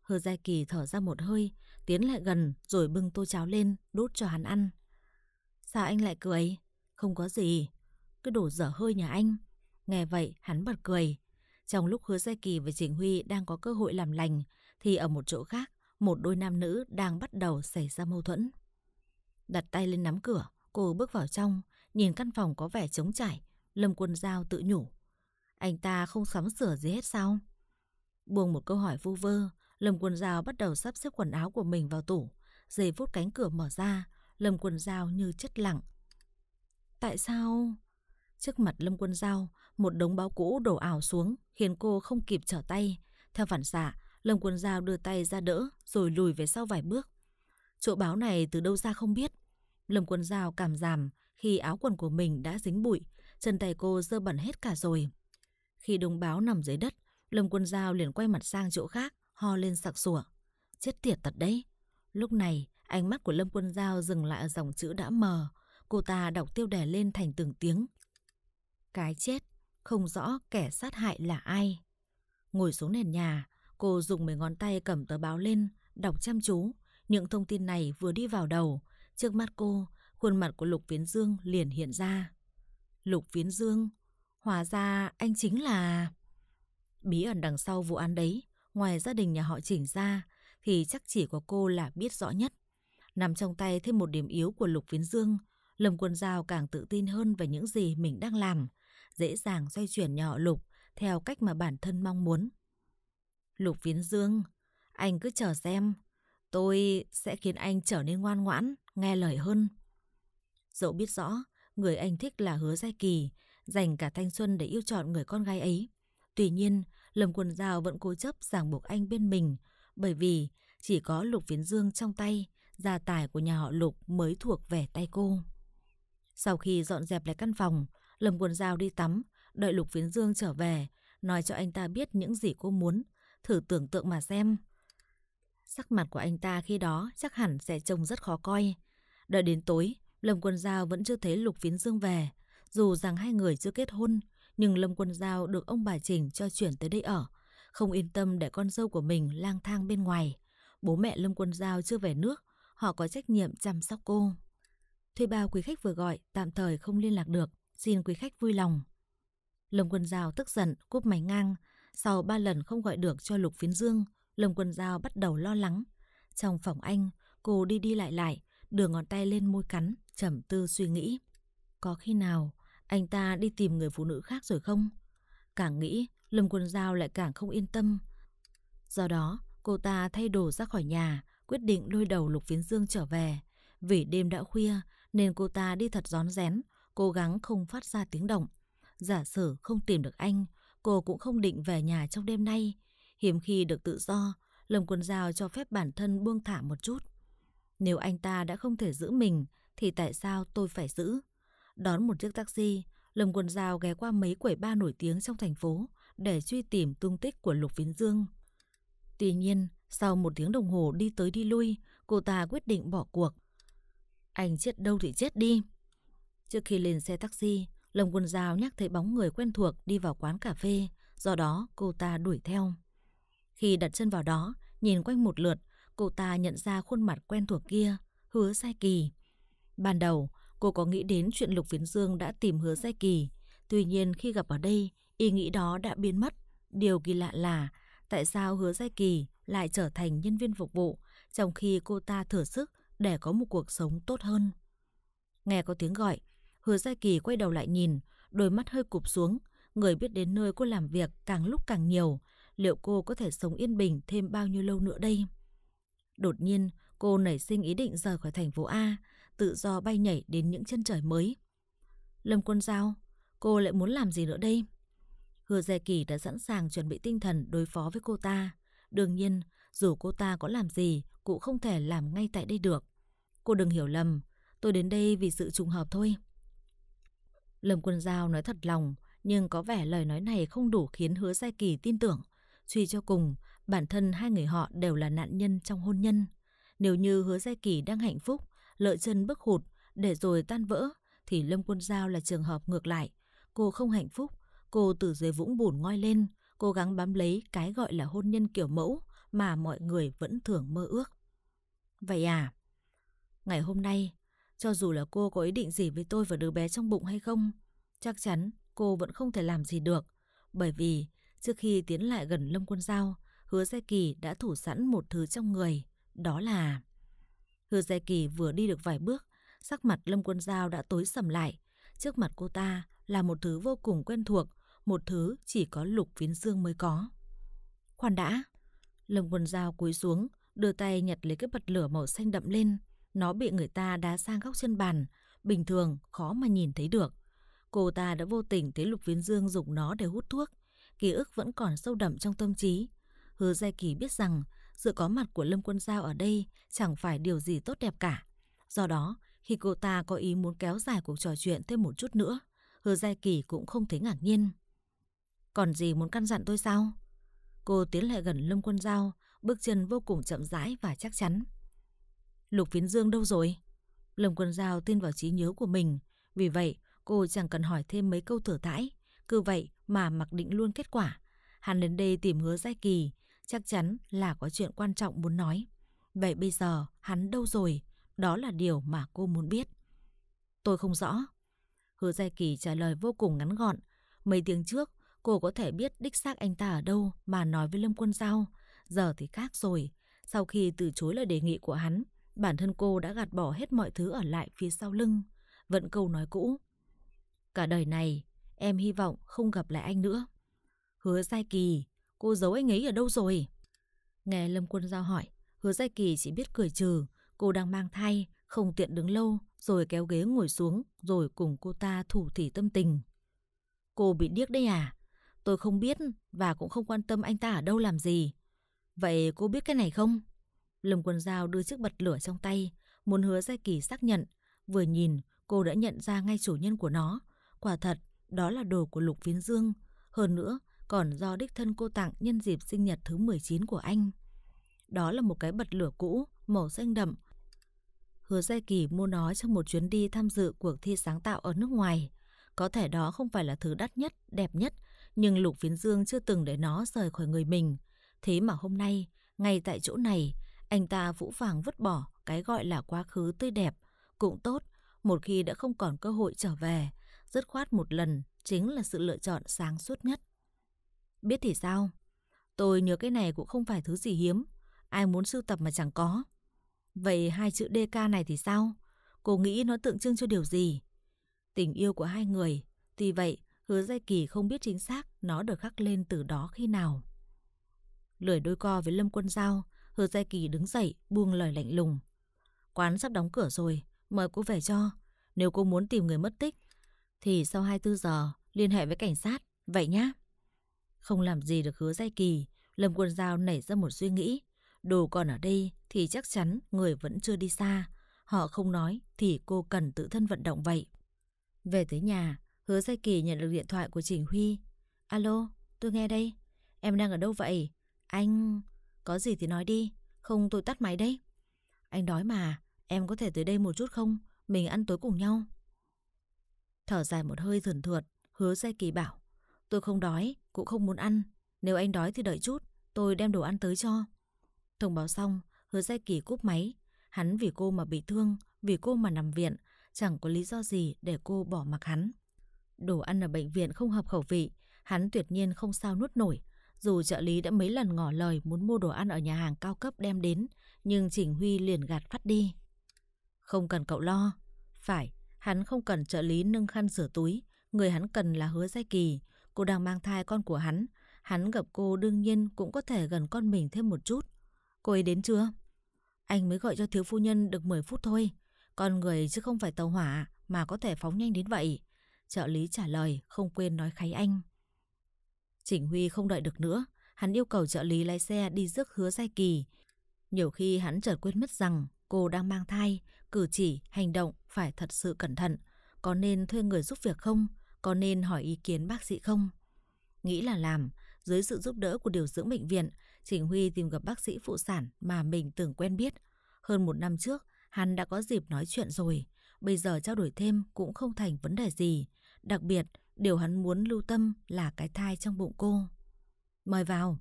Hứa Gia Kỳ thở ra một hơi, tiến lại gần rồi bưng tô cháo lên đút cho hắn ăn. Sao anh lại cười? Không có gì. Cứ đổ dở hơi nhà anh. Nghe vậy hắn bật cười. Trong lúc Hứa Gia Kỳ và Trình Huy đang có cơ hội làm lành thì ở một chỗ khác, một đôi nam nữ đang bắt đầu xảy ra mâu thuẫn. Đặt tay lên nắm cửa, cô bước vào trong, nhìn căn phòng có vẻ trống trải. Lâm Quân Dao tự nhủ, anh ta không sắm sửa gì hết sao? Buông một câu hỏi vu vơ, Lâm Quân Dao bắt đầu sắp xếp quần áo của mình vào tủ. Giây phút cánh cửa mở ra, Lâm Quân Dao như chết lặng. Tại sao? Trước mặt Lâm Quân Dao, một đống báo cũ đổ ào xuống khiến cô không kịp trở tay. Theo phản xạ, Lâm Quân Dao đưa tay ra đỡ rồi lùi về sau vài bước. Chỗ báo này từ đâu ra không biết. Lâm Quân Dao cảm giảm khi áo quần của mình đã dính bụi, chân tay cô dơ bẩn hết cả rồi. Khi đống báo nằm dưới đất, Lâm Quân Dao liền quay mặt sang chỗ khác, ho lên sặc sủa. Chết tiệt thật đấy. Lúc này, ánh mắt của Lâm Quân Dao dừng lại ở dòng chữ đã mờ. Cô ta đọc tiêu đề lên thành từng tiếng. Cái chết, không rõ kẻ sát hại là ai. Ngồi xuống nền nhà, cô dùng mấy ngón tay cầm tờ báo lên, đọc chăm chú. Những thông tin này vừa đi vào đầu, trước mắt cô, khuôn mặt của Lục Viễn Dương liền hiện ra. Lục Viễn Dương, hóa ra anh chính là... Bí ẩn đằng sau vụ án đấy, ngoài gia đình nhà họ Trình ra, thì chắc chỉ có cô là biết rõ nhất. Nằm trong tay thêm một điểm yếu của Lục Viễn Dương, Lâm Quân Dao càng tự tin hơn về những gì mình đang làm, dễ dàng xoay chuyển nhà họ Lục theo cách mà bản thân mong muốn. Lục Viễn Dương, anh cứ chờ xem, tôi sẽ khiến anh trở nên ngoan ngoãn, nghe lời hơn. Dẫu biết rõ, người anh thích là Hứa Gia Kỳ, dành cả thanh xuân để yêu chọn người con gái ấy. Tuy nhiên, Lâm Quân Dao vẫn cố chấp ràng buộc anh bên mình, bởi vì chỉ có Lục Viễn Dương trong tay, gia tài của nhà họ Lục mới thuộc về tay cô. Sau khi dọn dẹp lại căn phòng, Lâm Quân Dao đi tắm, đợi Lục Viễn Dương trở về, nói cho anh ta biết những gì cô muốn, thử tưởng tượng mà xem. Sắc mặt của anh ta khi đó chắc hẳn sẽ trông rất khó coi. Đợi đến tối, Lâm Quân Dao vẫn chưa thấy Lục Viễn Dương về. Dù rằng hai người chưa kết hôn, nhưng Lâm Quân Dao được ông bà Trình cho chuyển tới đây ở, không yên tâm để con dâu của mình lang thang bên ngoài. Bố mẹ Lâm Quân Dao chưa về nước, họ có trách nhiệm chăm sóc cô. Thuê bao quý khách vừa gọi tạm thời không liên lạc được, xin quý khách vui lòng. Lâm Quân Dao tức giận cúp máy ngang. Sau ba lần không gọi được cho Lục Viễn Dương, Lâm Quân Dao bắt đầu lo lắng. Trong phòng anh, cô đi đi lại lại, đưa ngón tay lên môi cắn, trầm tư suy nghĩ. Có khi nào anh ta đi tìm người phụ nữ khác rồi không? Càng nghĩ, Lâm Quân Dao lại càng không yên tâm. Do đó, cô ta thay đồ ra khỏi nhà, quyết định lôi đầu Lục Viễn Dương trở về. Vì đêm đã khuya nên cô ta đi thật rón rén, cố gắng không phát ra tiếng động. Giả sử không tìm được anh, cô cũng không định về nhà trong đêm nay. Hiếm khi được tự do, Lâm Quân Dao cho phép bản thân buông thả một chút. Nếu anh ta đã không thể giữ mình thì tại sao tôi phải giữ? Đón một chiếc taxi, Lâm Quân Dao ghé qua mấy quầy bar nổi tiếng trong thành phố để truy tìm tung tích của Lục Viễn Dương. Tuy nhiên, sau một tiếng đồng hồ đi tới đi lui, cô ta quyết định bỏ cuộc. Anh chết đâu thì chết đi. Trước khi lên xe taxi, Lâm Quân Dao nhắc thấy bóng người quen thuộc đi vào quán cà phê, do đó cô ta đuổi theo. Khi đặt chân vào đó, nhìn quanh một lượt, cô ta nhận ra khuôn mặt quen thuộc kia, Hứa Sai Kỳ. Ban đầu, cô có nghĩ đến chuyện Lục Viễn Dương đã tìm Hứa Sai Kỳ. Tuy nhiên khi gặp ở đây, ý nghĩ đó đã biến mất. Điều kỳ lạ là tại sao Hứa Sai Kỳ lại trở thành nhân viên phục vụ, trong khi cô ta thử sức để có một cuộc sống tốt hơn. Nghe có tiếng gọi, Hứa Sai Kỳ quay đầu lại nhìn, đôi mắt hơi cụp xuống. Người biết đến nơi cô làm việc càng lúc càng nhiều. Liệu cô có thể sống yên bình thêm bao nhiêu lâu nữa đây? Đột nhiên, cô nảy sinh ý định rời khỏi thành phố A, tự do bay nhảy đến những chân trời mới. Lâm Quân Dao, cô lại muốn làm gì nữa đây? Hứa Gia Kỳ đã sẵn sàng chuẩn bị tinh thần đối phó với cô ta. Đương nhiên, dù cô ta có làm gì cũng không thể làm ngay tại đây được. Cô đừng hiểu lầm, tôi đến đây vì sự trùng hợp thôi. Lâm Quân Dao nói thật lòng, nhưng có vẻ lời nói này không đủ khiến Hứa Gia Kỳ tin tưởng. Suy cho cùng, bản thân hai người họ đều là nạn nhân trong hôn nhân. Nếu như Hứa Gia Kỳ đang hạnh phúc, lợi chân bước hụt để rồi tan vỡ, thì Lâm Quân Dao là trường hợp ngược lại. Cô không hạnh phúc, cô từ dưới vũng bùn ngoi lên, cố gắng bám lấy cái gọi là hôn nhân kiểu mẫu mà mọi người vẫn thường mơ ước. Vậy à, ngày hôm nay, cho dù là cô có ý định gì với tôi và đứa bé trong bụng hay không, chắc chắn cô vẫn không thể làm gì được. Bởi vì trước khi tiến lại gần Lâm Quân Dao, Hứa Gia Kỳ đã thủ sẵn một thứ trong người, đó là... Hứa Gia Kỳ vừa đi được vài bước, sắc mặt Lâm Quân Dao đã tối sầm lại. Trước mặt cô ta là một thứ vô cùng quen thuộc, một thứ chỉ có Lục Viễn Dương mới có. Khoan đã! Lâm Quân Dao cúi xuống, đưa tay nhặt lấy cái bật lửa màu xanh đậm lên. Nó bị người ta đá sang góc trên bàn, bình thường khó mà nhìn thấy được. Cô ta đã vô tình thấy Lục Viễn Dương dùng nó để hút thuốc. Ký ức vẫn còn sâu đậm trong tâm trí. Hứa Gia Kỳ biết rằng sự có mặt của Lâm Quân Dao ở đây chẳng phải điều gì tốt đẹp cả. Do đó, khi cô ta có ý muốn kéo dài cuộc trò chuyện thêm một chút nữa, Hứa Gia Kỳ cũng không thấy ngạc nhiên. Còn gì muốn căn dặn tôi sao? Cô tiến lại gần Lâm Quân Dao, bước chân vô cùng chậm rãi và chắc chắn. Lục Viễn Dương đâu rồi? Lâm Quân Dao tin vào trí nhớ của mình, vì vậy cô chẳng cần hỏi thêm mấy câu thừa thãi, cứ vậy mà mặc định luôn kết quả. Hắn đến đây tìm Hứa Gia Kỳ, chắc chắn là có chuyện quan trọng muốn nói. Vậy bây giờ hắn đâu rồi? Đó là điều mà cô muốn biết. Tôi không rõ. Hứa Gia Kỳ trả lời vô cùng ngắn gọn. Mấy tiếng trước cô có thể biết đích xác anh ta ở đâu mà nói với Lâm Quân Dao, giờ thì khác rồi. Sau khi từ chối lời đề nghị của hắn, bản thân cô đã gạt bỏ hết mọi thứ ở lại phía sau lưng. Vẫn câu nói cũ. Cả đời này em hy vọng không gặp lại anh nữa. Hứa Gia Kỳ, cô giấu anh ấy ở đâu rồi? Nghe Lâm Quân Dao hỏi, Hứa Gia Kỳ chỉ biết cười trừ. Cô đang mang thai, không tiện đứng lâu, rồi kéo ghế ngồi xuống, rồi cùng cô ta thủ thỉ tâm tình. Cô bị điếc đấy à? Tôi không biết và cũng không quan tâm anh ta ở đâu làm gì. Vậy cô biết cái này không? Lâm Quân Dao đưa chiếc bật lửa trong tay, muốn Hứa Gia Kỳ xác nhận. Vừa nhìn, cô đã nhận ra ngay chủ nhân của nó. Quả thật, đó là đồ của Lục Viễn Dương. Hơn nữa, còn do đích thân cô tặng nhân dịp sinh nhật thứ mười chín của anh. Đó là một cái bật lửa cũ, màu xanh đậm. Hứa Gia Kỳ mua nó trong một chuyến đi tham dự cuộc thi sáng tạo ở nước ngoài. Có thể đó không phải là thứ đắt nhất, đẹp nhất, nhưng Lục Viễn Dương chưa từng để nó rời khỏi người mình. Thế mà hôm nay, ngay tại chỗ này, anh ta vũ phàng vứt bỏ cái gọi là quá khứ tươi đẹp. Cũng tốt, một khi đã không còn cơ hội trở về, dứt khoát một lần chính là sự lựa chọn sáng suốt nhất. Biết thì sao? Tôi nhớ cái này cũng không phải thứ gì hiếm. Ai muốn sưu tập mà chẳng có. Vậy hai chữ đê ca này thì sao? Cô nghĩ nó tượng trưng cho điều gì? Tình yêu của hai người. Tuy vậy, Hứa Gia Kỳ không biết chính xác nó được khắc lên từ đó khi nào. Lười đôi co với Lâm Quân Dao, Hứa Gia Kỳ đứng dậy buông lời lạnh lùng. Quán sắp đóng cửa rồi, mời cô về cho. Nếu cô muốn tìm người mất tích thì sau hai mươi tư giờ liên hệ với cảnh sát, vậy nhá. Không làm gì được Hứa Gia Kỳ, Lâm Quân Dao nảy ra một suy nghĩ. Đồ còn ở đây thì chắc chắn người vẫn chưa đi xa. Họ không nói thì cô cần tự thân vận động vậy. Về tới nhà, Hứa Gia Kỳ nhận được điện thoại của Trình Huy. Alo, tôi nghe đây. Em đang ở đâu vậy? Anh... Có gì thì nói đi, không tôi tắt máy đấy. Anh đói mà, em có thể tới đây một chút không? Mình ăn tối cùng nhau. Thở dài một hơi thườn thượt, Hứa Gia Kỳ bảo. Tôi không đói, cũng không muốn ăn. Nếu anh đói thì đợi chút, tôi đem đồ ăn tới cho. Thông báo xong, Hứa Gia Kỳ cúp máy. Hắn vì cô mà bị thương, vì cô mà nằm viện, chẳng có lý do gì để cô bỏ mặc hắn. Đồ ăn ở bệnh viện không hợp khẩu vị, hắn tuyệt nhiên không sao nuốt nổi. Dù trợ lý đã mấy lần ngỏ lời muốn mua đồ ăn ở nhà hàng cao cấp đem đến, nhưng Trình Huy liền gạt phát đi. Không cần cậu lo. Phải, hắn không cần trợ lý nâng khăn rửa túi. Người hắn cần là Hứa Gia Kỳ. Cô đang mang thai con của hắn. Hắn gặp cô đương nhiên cũng có thể gần con mình thêm một chút. Cô ấy đến chưa? Anh mới gọi cho thiếu phu nhân được mười phút thôi. Con người chứ không phải tàu hỏa mà có thể phóng nhanh đến vậy. Trợ lý trả lời không quên nói kháy anh. Trình Huy không đợi được nữa. Hắn yêu cầu trợ lý lái xe đi rước Hứa Gia Kỳ. Nhiều khi hắn chợt quên mất rằng cô đang mang thai. Cử chỉ, hành động phải thật sự cẩn thận. Có nên thuê người giúp việc không? Có nên hỏi ý kiến bác sĩ không? Nghĩ là làm. Dưới sự giúp đỡ của điều dưỡng bệnh viện, Trình Huy tìm gặp bác sĩ phụ sản mà mình từng quen biết. Hơn một năm trước, hắn đã có dịp nói chuyện rồi. Bây giờ trao đổi thêm cũng không thành vấn đề gì. Đặc biệt, Điều hắn muốn lưu tâm là cái thai trong bụng cô. Mời vào.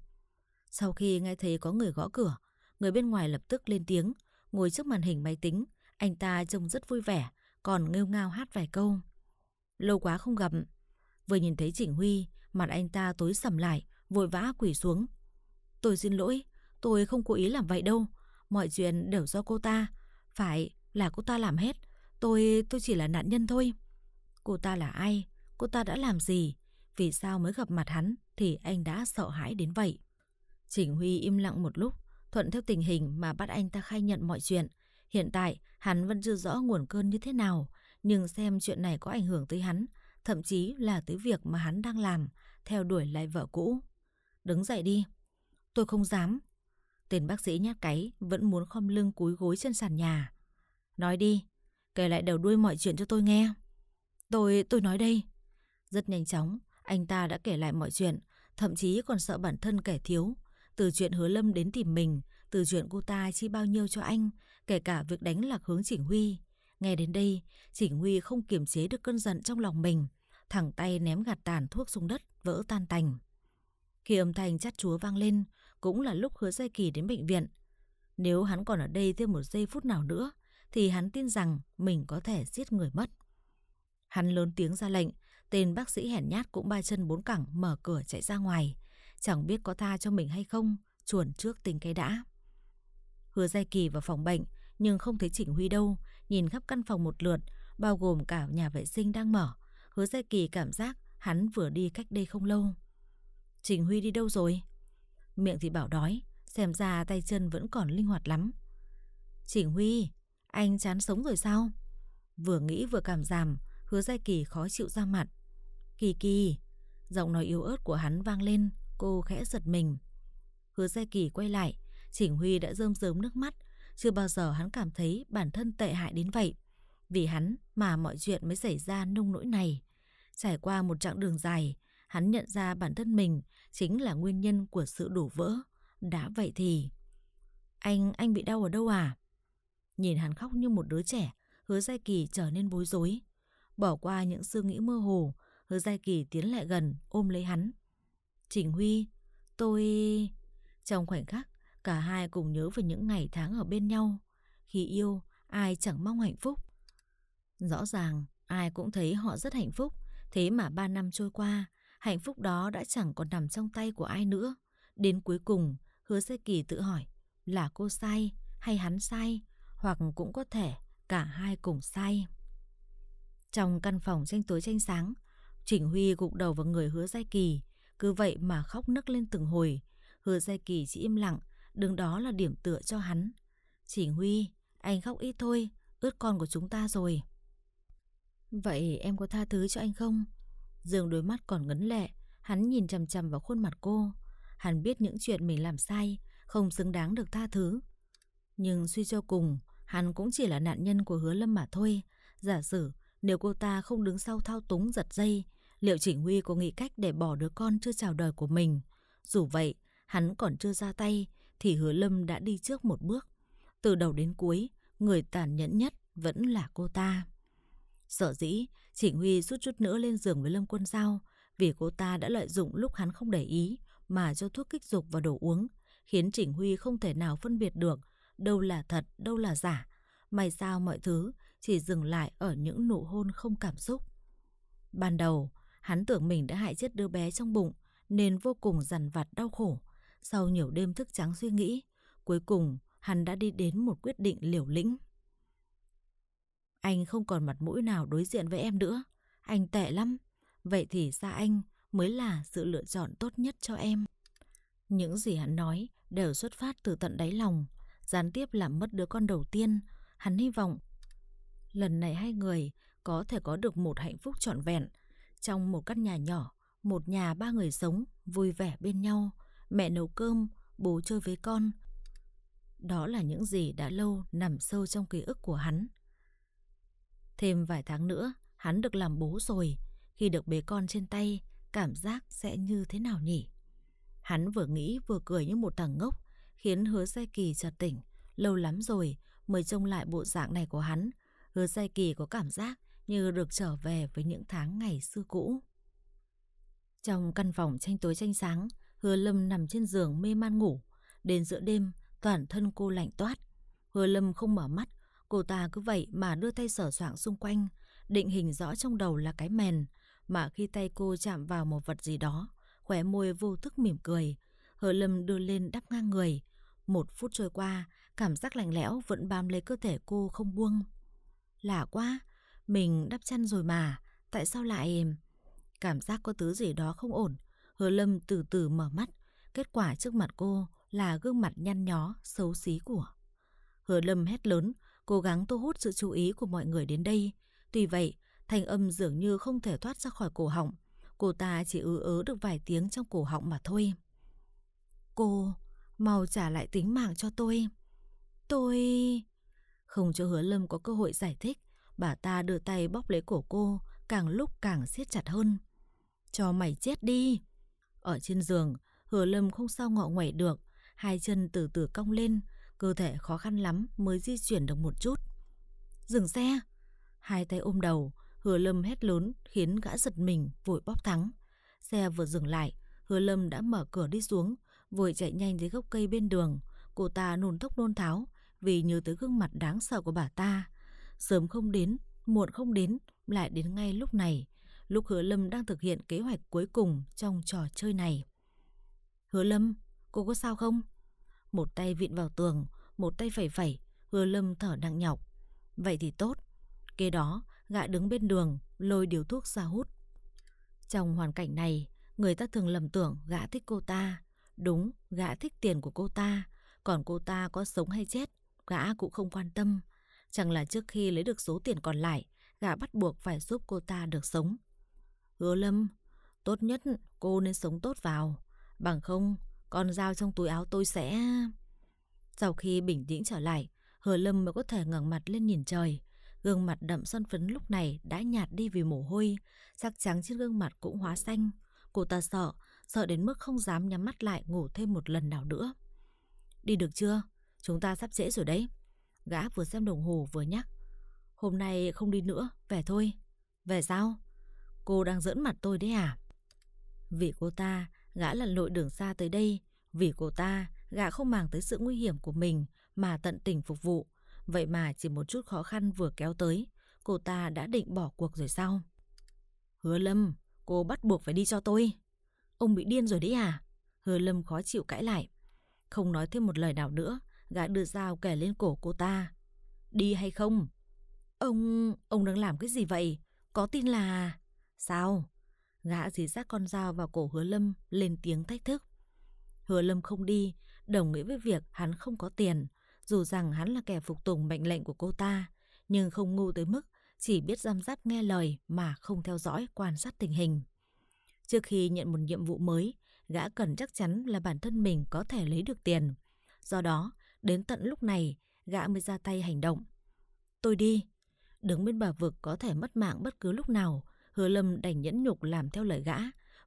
Sau khi nghe thấy có người gõ cửa, người bên ngoài lập tức lên tiếng. Ngồi trước màn hình máy tính, anh ta trông rất vui vẻ, còn nghêu ngao hát vài câu. Lâu quá không gặp. Vừa nhìn thấy Trình Huy, mặt anh ta tối sầm lại, vội vã quỳ xuống. Tôi xin lỗi, tôi không cố ý làm vậy đâu. Mọi chuyện đều do cô ta. Phải là cô ta làm hết. Tôi, tôi chỉ là nạn nhân thôi. Cô ta là ai? Cô ta đã làm gì? Vì sao mới gặp mặt hắn thì anh đã sợ hãi đến vậy? Trình Huy im lặng một lúc, thuận theo tình hình mà bắt anh ta khai nhận mọi chuyện. Hiện tại hắn vẫn chưa rõ nguồn cơn như thế nào, nhưng xem chuyện này có ảnh hưởng tới hắn, thậm chí là tới việc mà hắn đang làm, theo đuổi lại vợ cũ. Đứng dậy đi. Tôi không dám. Tên bác sĩ nhát cái vẫn muốn khom lưng cúi gối trên sàn nhà. Nói đi, kể lại đầu đuôi mọi chuyện cho tôi nghe. Tôi, tôi nói đây. Rất nhanh chóng, anh ta đã kể lại mọi chuyện, thậm chí còn sợ bản thân kể thiếu. Từ chuyện Hứa Lâm đến tìm mình, từ chuyện cô ta chi bao nhiêu cho anh, kể cả việc đánh lạc hướng Trình Huy. Nghe đến đây, Trình Huy không kiềm chế được cơn giận trong lòng mình, thẳng tay ném gạt tàn thuốc xuống đất, vỡ tan tành. Khi âm thanh chát chúa vang lên, cũng là lúc Hứa Sai Kỳ đến bệnh viện. Nếu hắn còn ở đây thêm một giây phút nào nữa, thì hắn tin rằng mình có thể giết người mất. Hắn lớn tiếng ra lệnh, tên bác sĩ hèn nhát cũng ba chân bốn cẳng mở cửa chạy ra ngoài. Chẳng biết có tha cho mình hay không, chuồn trước tính cái đã. Hứa Gia Kỳ vào phòng bệnh, nhưng không thấy Trình Huy đâu. Nhìn khắp căn phòng một lượt, bao gồm cả nhà vệ sinh đang mở, Hứa Gia Kỳ cảm giác hắn vừa đi cách đây không lâu. Trình Huy đi đâu rồi? Miệng thì bảo đói, xem ra tay chân vẫn còn linh hoạt lắm. Trình Huy, anh chán sống rồi sao? Vừa nghĩ vừa cảm giảm, Hứa Gia Kỳ khó chịu ra mặt. Kỳ Kỳ, giọng nói yếu ớt của hắn vang lên, cô khẽ giật mình. Hứa Gia Kỳ quay lại, Trình Huy đã rơm rớm nước mắt. Chưa bao giờ hắn cảm thấy bản thân tệ hại đến vậy. Vì hắn mà mọi chuyện mới xảy ra nông nỗi này. Trải qua một chặng đường dài, hắn nhận ra bản thân mình chính là nguyên nhân của sự đổ vỡ. Đã vậy thì... Anh, anh bị đau ở đâu à? Nhìn hắn khóc như một đứa trẻ, Hứa Gia Kỳ trở nên bối rối. Bỏ qua những suy nghĩ mơ hồ, Hứa Gia Kỳ tiến lại gần, ôm lấy hắn. Trình Huy, tôi... Trong khoảnh khắc, cả hai cùng nhớ về những ngày tháng ở bên nhau. Khi yêu, ai chẳng mong hạnh phúc. Rõ ràng, ai cũng thấy họ rất hạnh phúc. Thế mà ba năm trôi qua, hạnh phúc đó đã chẳng còn nằm trong tay của ai nữa. Đến cuối cùng, Hứa Sai Kỳ tự hỏi, là cô sai hay hắn sai? Hoặc cũng có thể cả hai cùng sai. Trong căn phòng tranh tối tranh sáng, Trình Huy gục đầu vào người Hứa Sai Kỳ, cứ vậy mà khóc nấc lên từng hồi. Hứa Sai Kỳ chỉ im lặng, đứng đó là điểm tựa cho hắn. Trình Huy, anh khóc ít thôi, ướt con của chúng ta rồi. Vậy em có tha thứ cho anh không? Dương đôi mắt còn ngấn lệ, hắn nhìn chằm chằm vào khuôn mặt cô. Hắn biết những chuyện mình làm sai, không xứng đáng được tha thứ. Nhưng suy cho cùng, hắn cũng chỉ là nạn nhân của Hứa Lâm mà thôi. Giả sử nếu cô ta không đứng sau thao túng giật dây, liệu Trình Huy có nghĩ cách để bỏ đứa con chưa chào đời của mình? Dù vậy, hắn còn chưa ra tay thì Hứa Lâm đã đi trước một bước. Từ đầu đến cuối, người tàn nhẫn nhất vẫn là cô ta. Sở dĩ Trình Huy suýt chút nữa lên giường với Lâm Quân Dao vì cô ta đã lợi dụng lúc hắn không để ý mà cho thuốc kích dục và đồ uống, khiến Trình Huy không thể nào phân biệt được đâu là thật, đâu là giả. May sao mọi thứ chỉ dừng lại ở những nụ hôn không cảm xúc. Ban đầu, hắn tưởng mình đã hại chết đứa bé trong bụng nên vô cùng dằn vặt đau khổ. Sau nhiều đêm thức trắng suy nghĩ, cuối cùng hắn đã đi đến một quyết định liều lĩnh. Anh không còn mặt mũi nào đối diện với em nữa. Anh tệ lắm. Vậy thì xa anh mới là sự lựa chọn tốt nhất cho em. Những gì hắn nói đều xuất phát từ tận đáy lòng. Gián tiếp làm mất đứa con đầu tiên, hắn hy vọng lần này hai người có thể có được một hạnh phúc trọn vẹn. Trong một căn nhà nhỏ, một nhà ba người sống vui vẻ bên nhau. Mẹ nấu cơm, bố chơi với con. Đó là những gì đã lâu nằm sâu trong ký ức của hắn. Thêm vài tháng nữa, hắn được làm bố rồi. Khi được bế con trên tay, cảm giác sẽ như thế nào nhỉ? Hắn vừa nghĩ vừa cười như một thằng ngốc, khiến Hứa Sai Kỳ chợt tỉnh. Lâu lắm rồi mới trông lại bộ dạng này của hắn. Hứa Sai Kỳ có cảm giác như được trở về với những tháng ngày xưa cũ. Trong căn phòng tranh tối tranh sáng, Hứa Lâm nằm trên giường mê man ngủ. Đến giữa đêm, toàn thân cô lạnh toát. Hứa Lâm không mở mắt, cô ta cứ vậy mà đưa tay sờ soạng xung quanh. Định hình rõ trong đầu là cái mền, mà khi tay cô chạm vào một vật gì đó, khóe môi vô thức mỉm cười. Hứa Lâm đưa lên đắp ngang người. Một phút trôi qua, cảm giác lạnh lẽo vẫn bám lấy cơ thể cô không buông. Lạ quá, mình đắp chăn rồi mà, tại sao lại... Cảm giác có thứ gì đó không ổn. Hứa Lâm từ từ mở mắt. Kết quả trước mặt cô là gương mặt nhăn nhó, xấu xí của... Hứa Lâm hét lớn, cố gắng thu hút sự chú ý của mọi người đến đây. Tuy vậy, thanh âm dường như không thể thoát ra khỏi cổ họng. Cô ta chỉ ứ ớ được vài tiếng trong cổ họng mà thôi. Cô, mau trả lại tính mạng cho tôi. Tôi... Không cho Hứa Lâm có cơ hội giải thích, bà ta đưa tay bóp lấy cổ cô, càng lúc càng siết chặt hơn. Cho mày chết đi. Ở trên giường, Hứa Lâm không sao ngọ nguậy được. Hai chân từ từ cong lên, cơ thể khó khăn lắm mới di chuyển được một chút. Dừng xe. Hai tay ôm đầu, Hứa Lâm hét lớn khiến gã giật mình vội bóp thắng. Xe vừa dừng lại, Hứa Lâm đã mở cửa đi xuống, vội chạy nhanh đến gốc cây bên đường. Cô ta nôn thốc nôn tháo vì nhớ tới gương mặt đáng sợ của bà ta. Sớm không đến, muộn không đến, lại đến ngay lúc này, lúc Hứa Lâm đang thực hiện kế hoạch cuối cùng trong trò chơi này. Hứa Lâm, cô có sao không? Một tay vịn vào tường, một tay phẩy phẩy, Hứa Lâm thở nặng nhọc. Vậy thì tốt. Kế đó, gã đứng bên đường, lôi điếu thuốc ra hút. Trong hoàn cảnh này, người ta thường lầm tưởng gã thích cô ta. Đúng, gã thích tiền của cô ta, còn cô ta có sống hay chết, gã cũng không quan tâm. Chẳng là trước khi lấy được số tiền còn lại, gã bắt buộc phải giúp cô ta được sống. Hứa Lâm, tốt nhất cô nên sống tốt vào. Bằng không, con dao trong túi áo tôi sẽ... Sau khi bình tĩnh trở lại, Hứa Lâm mới có thể ngẩng mặt lên nhìn trời. Gương mặt đậm son phấn lúc này đã nhạt đi vì mồ hôi, sắc trắng trên gương mặt cũng hóa xanh. Cô ta sợ, sợ đến mức không dám nhắm mắt lại ngủ thêm một lần nào nữa. Đi được chưa? Chúng ta sắp trễ rồi đấy. Gã vừa xem đồng hồ vừa nhắc. Hôm nay không đi nữa, về thôi. Về sao? Cô đang giỡn mặt tôi đấy à? Vì cô ta, gã lặn lội đường xa tới đây. Vì cô ta, gã không màng tới sự nguy hiểm của mình mà tận tình phục vụ. Vậy mà chỉ một chút khó khăn vừa kéo tới, cô ta đã định bỏ cuộc rồi sao? Hứa Lâm, cô bắt buộc phải đi cho tôi. Ông bị điên rồi đấy à? Hứa Lâm khó chịu cãi lại. Không nói thêm một lời nào nữa, gã đưa dao kẻ lên cổ cô ta. Đi hay không? Ông... ông đang làm cái gì vậy? Có tin là... Sao? Gã dí sát con dao vào cổ Hứa Lâm, lên tiếng thách thức. Hứa Lâm không đi, đồng nghĩa với việc hắn không có tiền. Dù rằng hắn là kẻ phục tùng mệnh lệnh của cô ta, nhưng không ngu tới mức chỉ biết răm rắp nghe lời mà không theo dõi quan sát tình hình. Trước khi nhận một nhiệm vụ mới, gã cần chắc chắn là bản thân mình có thể lấy được tiền. Do đó, đến tận lúc này, gã mới ra tay hành động. Tôi đi. Đứng bên bờ vực có thể mất mạng bất cứ lúc nào, Hứa Lâm đành nhẫn nhục làm theo lời gã.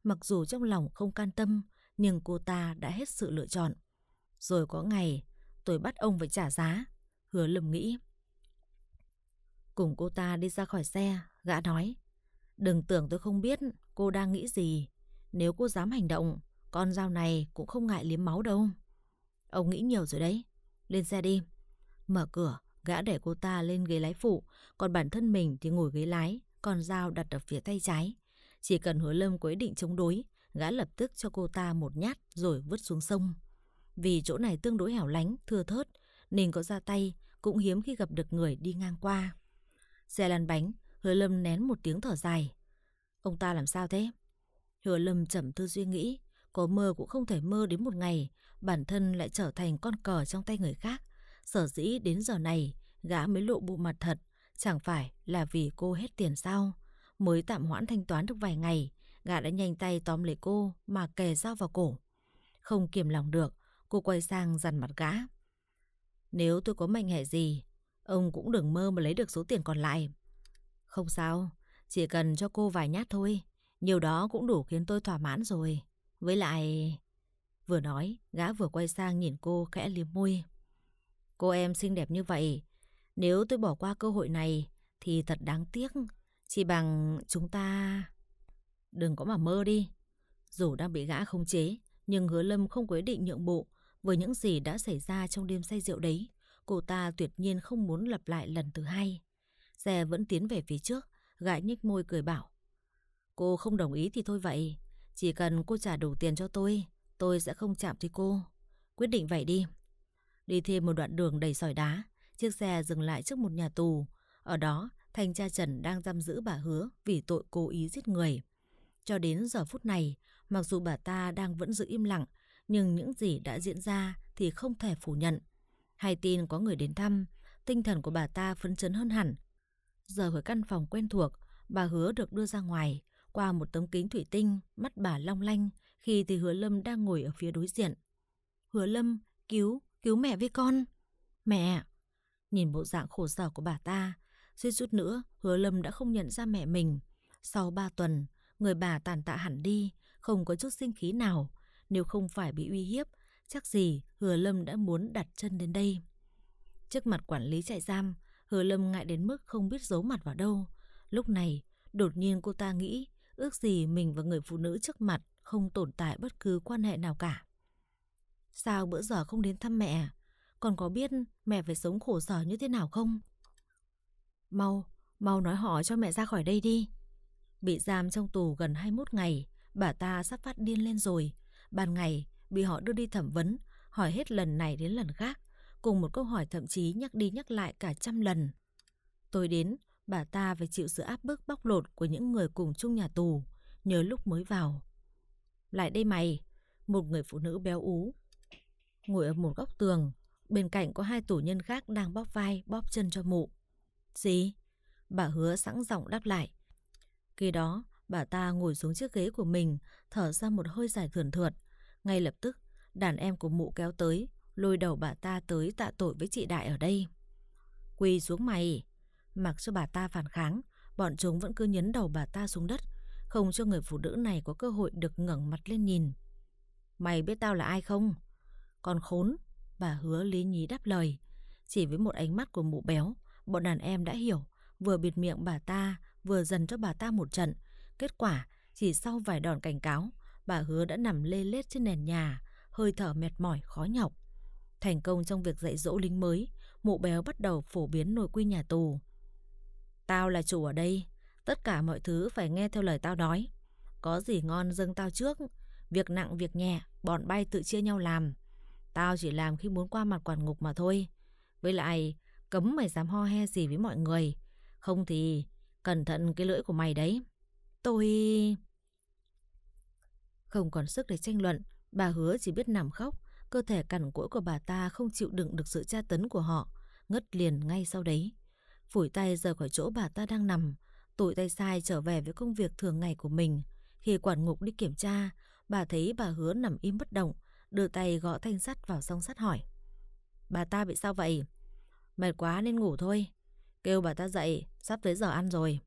Mặc dù trong lòng không can tâm, nhưng cô ta đã hết sự lựa chọn. Rồi có ngày... tôi bắt ông phải trả giá, Hứa Lâm nghĩ. Cùng cô ta đi ra khỏi xe, gã nói. Đừng tưởng tôi không biết cô đang nghĩ gì. Nếu cô dám hành động, con dao này cũng không ngại liếm máu đâu. Ông nghĩ nhiều rồi đấy, lên xe đi. Mở cửa, gã để cô ta lên ghế lái phụ, còn bản thân mình thì ngồi ghế lái, con dao đặt ở phía tay trái. Chỉ cần Hứa Lâm có ý định chống đối, gã lập tức cho cô ta một nhát rồi vứt xuống sông. Vì chỗ này tương đối hẻo lánh, thưa thớt, nên có ra tay cũng hiếm khi gặp được người đi ngang qua. Xe lăn bánh, Hứa Lâm nén một tiếng thở dài. Ông ta làm sao thế? Hứa Lâm trầm tư suy nghĩ. Có mơ cũng không thể mơ đến một ngày bản thân lại trở thành con cờ trong tay người khác. Sở dĩ đến giờ này gã mới lộ bộ mặt thật, chẳng phải là vì cô hết tiền sao? Mới tạm hoãn thanh toán được vài ngày, gã đã nhanh tay tóm lấy cô mà kề dao vào cổ. Không kiềm lòng được, cô quay sang dằn mặt gã. Nếu tôi có mệnh hệ gì, ông cũng đừng mơ mà lấy được số tiền còn lại. Không sao, chỉ cần cho cô vài nhát thôi, nhiều đó cũng đủ khiến tôi thỏa mãn rồi. Với lại... Vừa nói, gã vừa quay sang nhìn cô khẽ liếm môi. Cô em xinh đẹp như vậy, nếu tôi bỏ qua cơ hội này thì thật đáng tiếc. Chỉ bằng chúng ta... Đừng có mà mơ đi. Dù đang bị gã khống chế, nhưng Hứa Lâm không quyết định nhượng bộ. Với những gì đã xảy ra trong đêm say rượu đấy, cô ta tuyệt nhiên không muốn lặp lại lần thứ hai. Xe vẫn tiến về phía trước, gã nhếch môi cười bảo: "Cô không đồng ý thì thôi vậy, chỉ cần cô trả đủ tiền cho tôi, tôi sẽ không chạm tới cô. Quyết định vậy đi." Đi thêm một đoạn đường đầy sỏi đá, chiếc xe dừng lại trước một nhà tù. Ở đó, thanh tra Trần đang giam giữ bà Hứa vì tội cố ý giết người. Cho đến giờ phút này, mặc dù bà ta đang vẫn giữ im lặng, nhưng những gì đã diễn ra thì không thể phủ nhận. Hay tin có người đến thăm, tinh thần của bà ta phấn chấn hơn hẳn. Giờ ở căn phòng quen thuộc, bà Hứa được đưa ra ngoài. Qua một tấm kính thủy tinh, mắt bà long lanh, khi thì Hứa Lâm đang ngồi ở phía đối diện. "Hứa Lâm, cứu, cứu mẹ với con." "Mẹ." Nhìn bộ dạng khổ sở của bà ta, suýt chút nữa Hứa Lâm đã không nhận ra mẹ mình. Sau ba tuần, người bà tàn tạ hẳn đi, không có chút sinh khí nào. Nếu không phải bị uy hiếp, chắc gì Hứa Lâm đã muốn đặt chân đến đây. Trước mặt quản lý trại giam, Hứa Lâm ngại đến mức không biết giấu mặt vào đâu. Lúc này, đột nhiên cô ta nghĩ ước gì mình và người phụ nữ trước mặt không tồn tại bất cứ quan hệ nào cả. "Sao bữa giờ không đến thăm mẹ? Con có biết mẹ phải sống khổ sở như thế nào không? Mau, mau nói họ cho mẹ ra khỏi đây đi." Bị giam trong tù gần hai mươi mốt ngày, bà ta sắp phát điên lên rồi. Ban ngày, bị họ đưa đi thẩm vấn, hỏi hết lần này đến lần khác, cùng một câu hỏi thậm chí nhắc đi nhắc lại cả trăm lần. Tối đến, bà ta phải chịu sự áp bức bóc lột của những người cùng chung nhà tù. Nhớ lúc mới vào. "Lại đây mày." Một người phụ nữ béo ú ngồi ở một góc tường, bên cạnh có hai tù nhân khác đang bóp vai bóp chân cho mụ. "Gì?" Bà Hứa sẵn giọng đáp lại. Khi đó, bà ta ngồi xuống chiếc ghế của mình, thở ra một hơi dài thườn thượt. Ngay lập tức, đàn em của mụ kéo tới, lôi đầu bà ta tới tạ tội với chị Đại ở đây. "Quỳ xuống mày." Mặc cho bà ta phản kháng, bọn chúng vẫn cứ nhấn đầu bà ta xuống đất, không cho người phụ nữ này có cơ hội được ngẩng mặt lên nhìn. "Mày biết tao là ai không? Con khốn." Bà Hứa lý nhí đáp lời. Chỉ với một ánh mắt của mụ béo, bọn đàn em đã hiểu, vừa bịt miệng bà ta, vừa dần cho bà ta một trận. Kết quả, chỉ sau vài đòn cảnh cáo, bà Hứa đã nằm lê lết trên nền nhà, hơi thở mệt mỏi khó nhọc. Thành công trong việc dạy dỗ lính mới, mụ béo bắt đầu phổ biến nội quy nhà tù. "Tao là chủ ở đây, tất cả mọi thứ phải nghe theo lời tao nói. Có gì ngon dâng tao trước, việc nặng việc nhẹ, bọn bay tự chia nhau làm. Tao chỉ làm khi muốn qua mặt quản ngục mà thôi. Với lại, cấm mày dám ho he gì với mọi người, không thì cẩn thận cái lưỡi của mày đấy." "Tôi..." Không còn sức để tranh luận, bà Hứa chỉ biết nằm khóc. Cơ thể cằn cỗi của bà ta không chịu đựng được sự tra tấn của họ, ngất liền ngay sau đấy. Phủi tay rời khỏi chỗ bà ta đang nằm, tụi tay sai trở về với công việc thường ngày của mình. Khi quản ngục đi kiểm tra, bà thấy bà Hứa nằm im bất động, đưa tay gõ thanh sắt vào song sắt hỏi: "Bà ta bị sao vậy?" "Mệt quá nên ngủ thôi, kêu bà ta dậy, sắp tới giờ ăn rồi."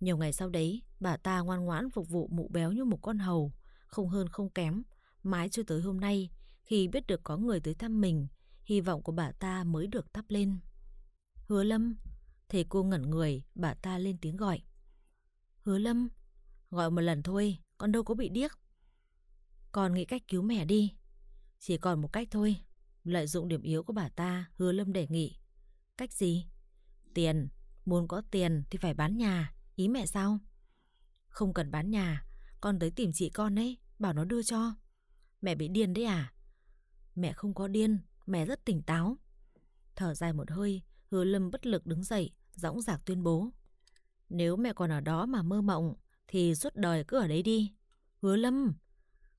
Nhiều ngày sau đấy, bà ta ngoan ngoãn phục vụ mụ béo như một con hầu, không hơn không kém. Mãi cho tới hôm nay, khi biết được có người tới thăm mình, hy vọng của bà ta mới được thắp lên. "Hứa Lâm." Thầy cô ngẩn người, bà ta lên tiếng gọi. "Hứa Lâm." "Gọi một lần thôi, con đâu có bị điếc." "Con nghĩ cách cứu mẹ đi." "Chỉ còn một cách thôi." Lợi dụng điểm yếu của bà ta, Hứa Lâm đề nghị. "Cách gì?" "Tiền, muốn có tiền thì phải bán nhà, ý mẹ sao?" "Không cần bán nhà, con tới tìm chị con ấy, bảo nó đưa cho." "Mẹ bị điên đấy à?" "Mẹ không có điên, mẹ rất tỉnh táo." Thở dài một hơi, Hứa Lâm bất lực đứng dậy, dõng dạc tuyên bố: "Nếu mẹ còn ở đó mà mơ mộng, thì suốt đời cứ ở đấy đi." "Hứa Lâm!"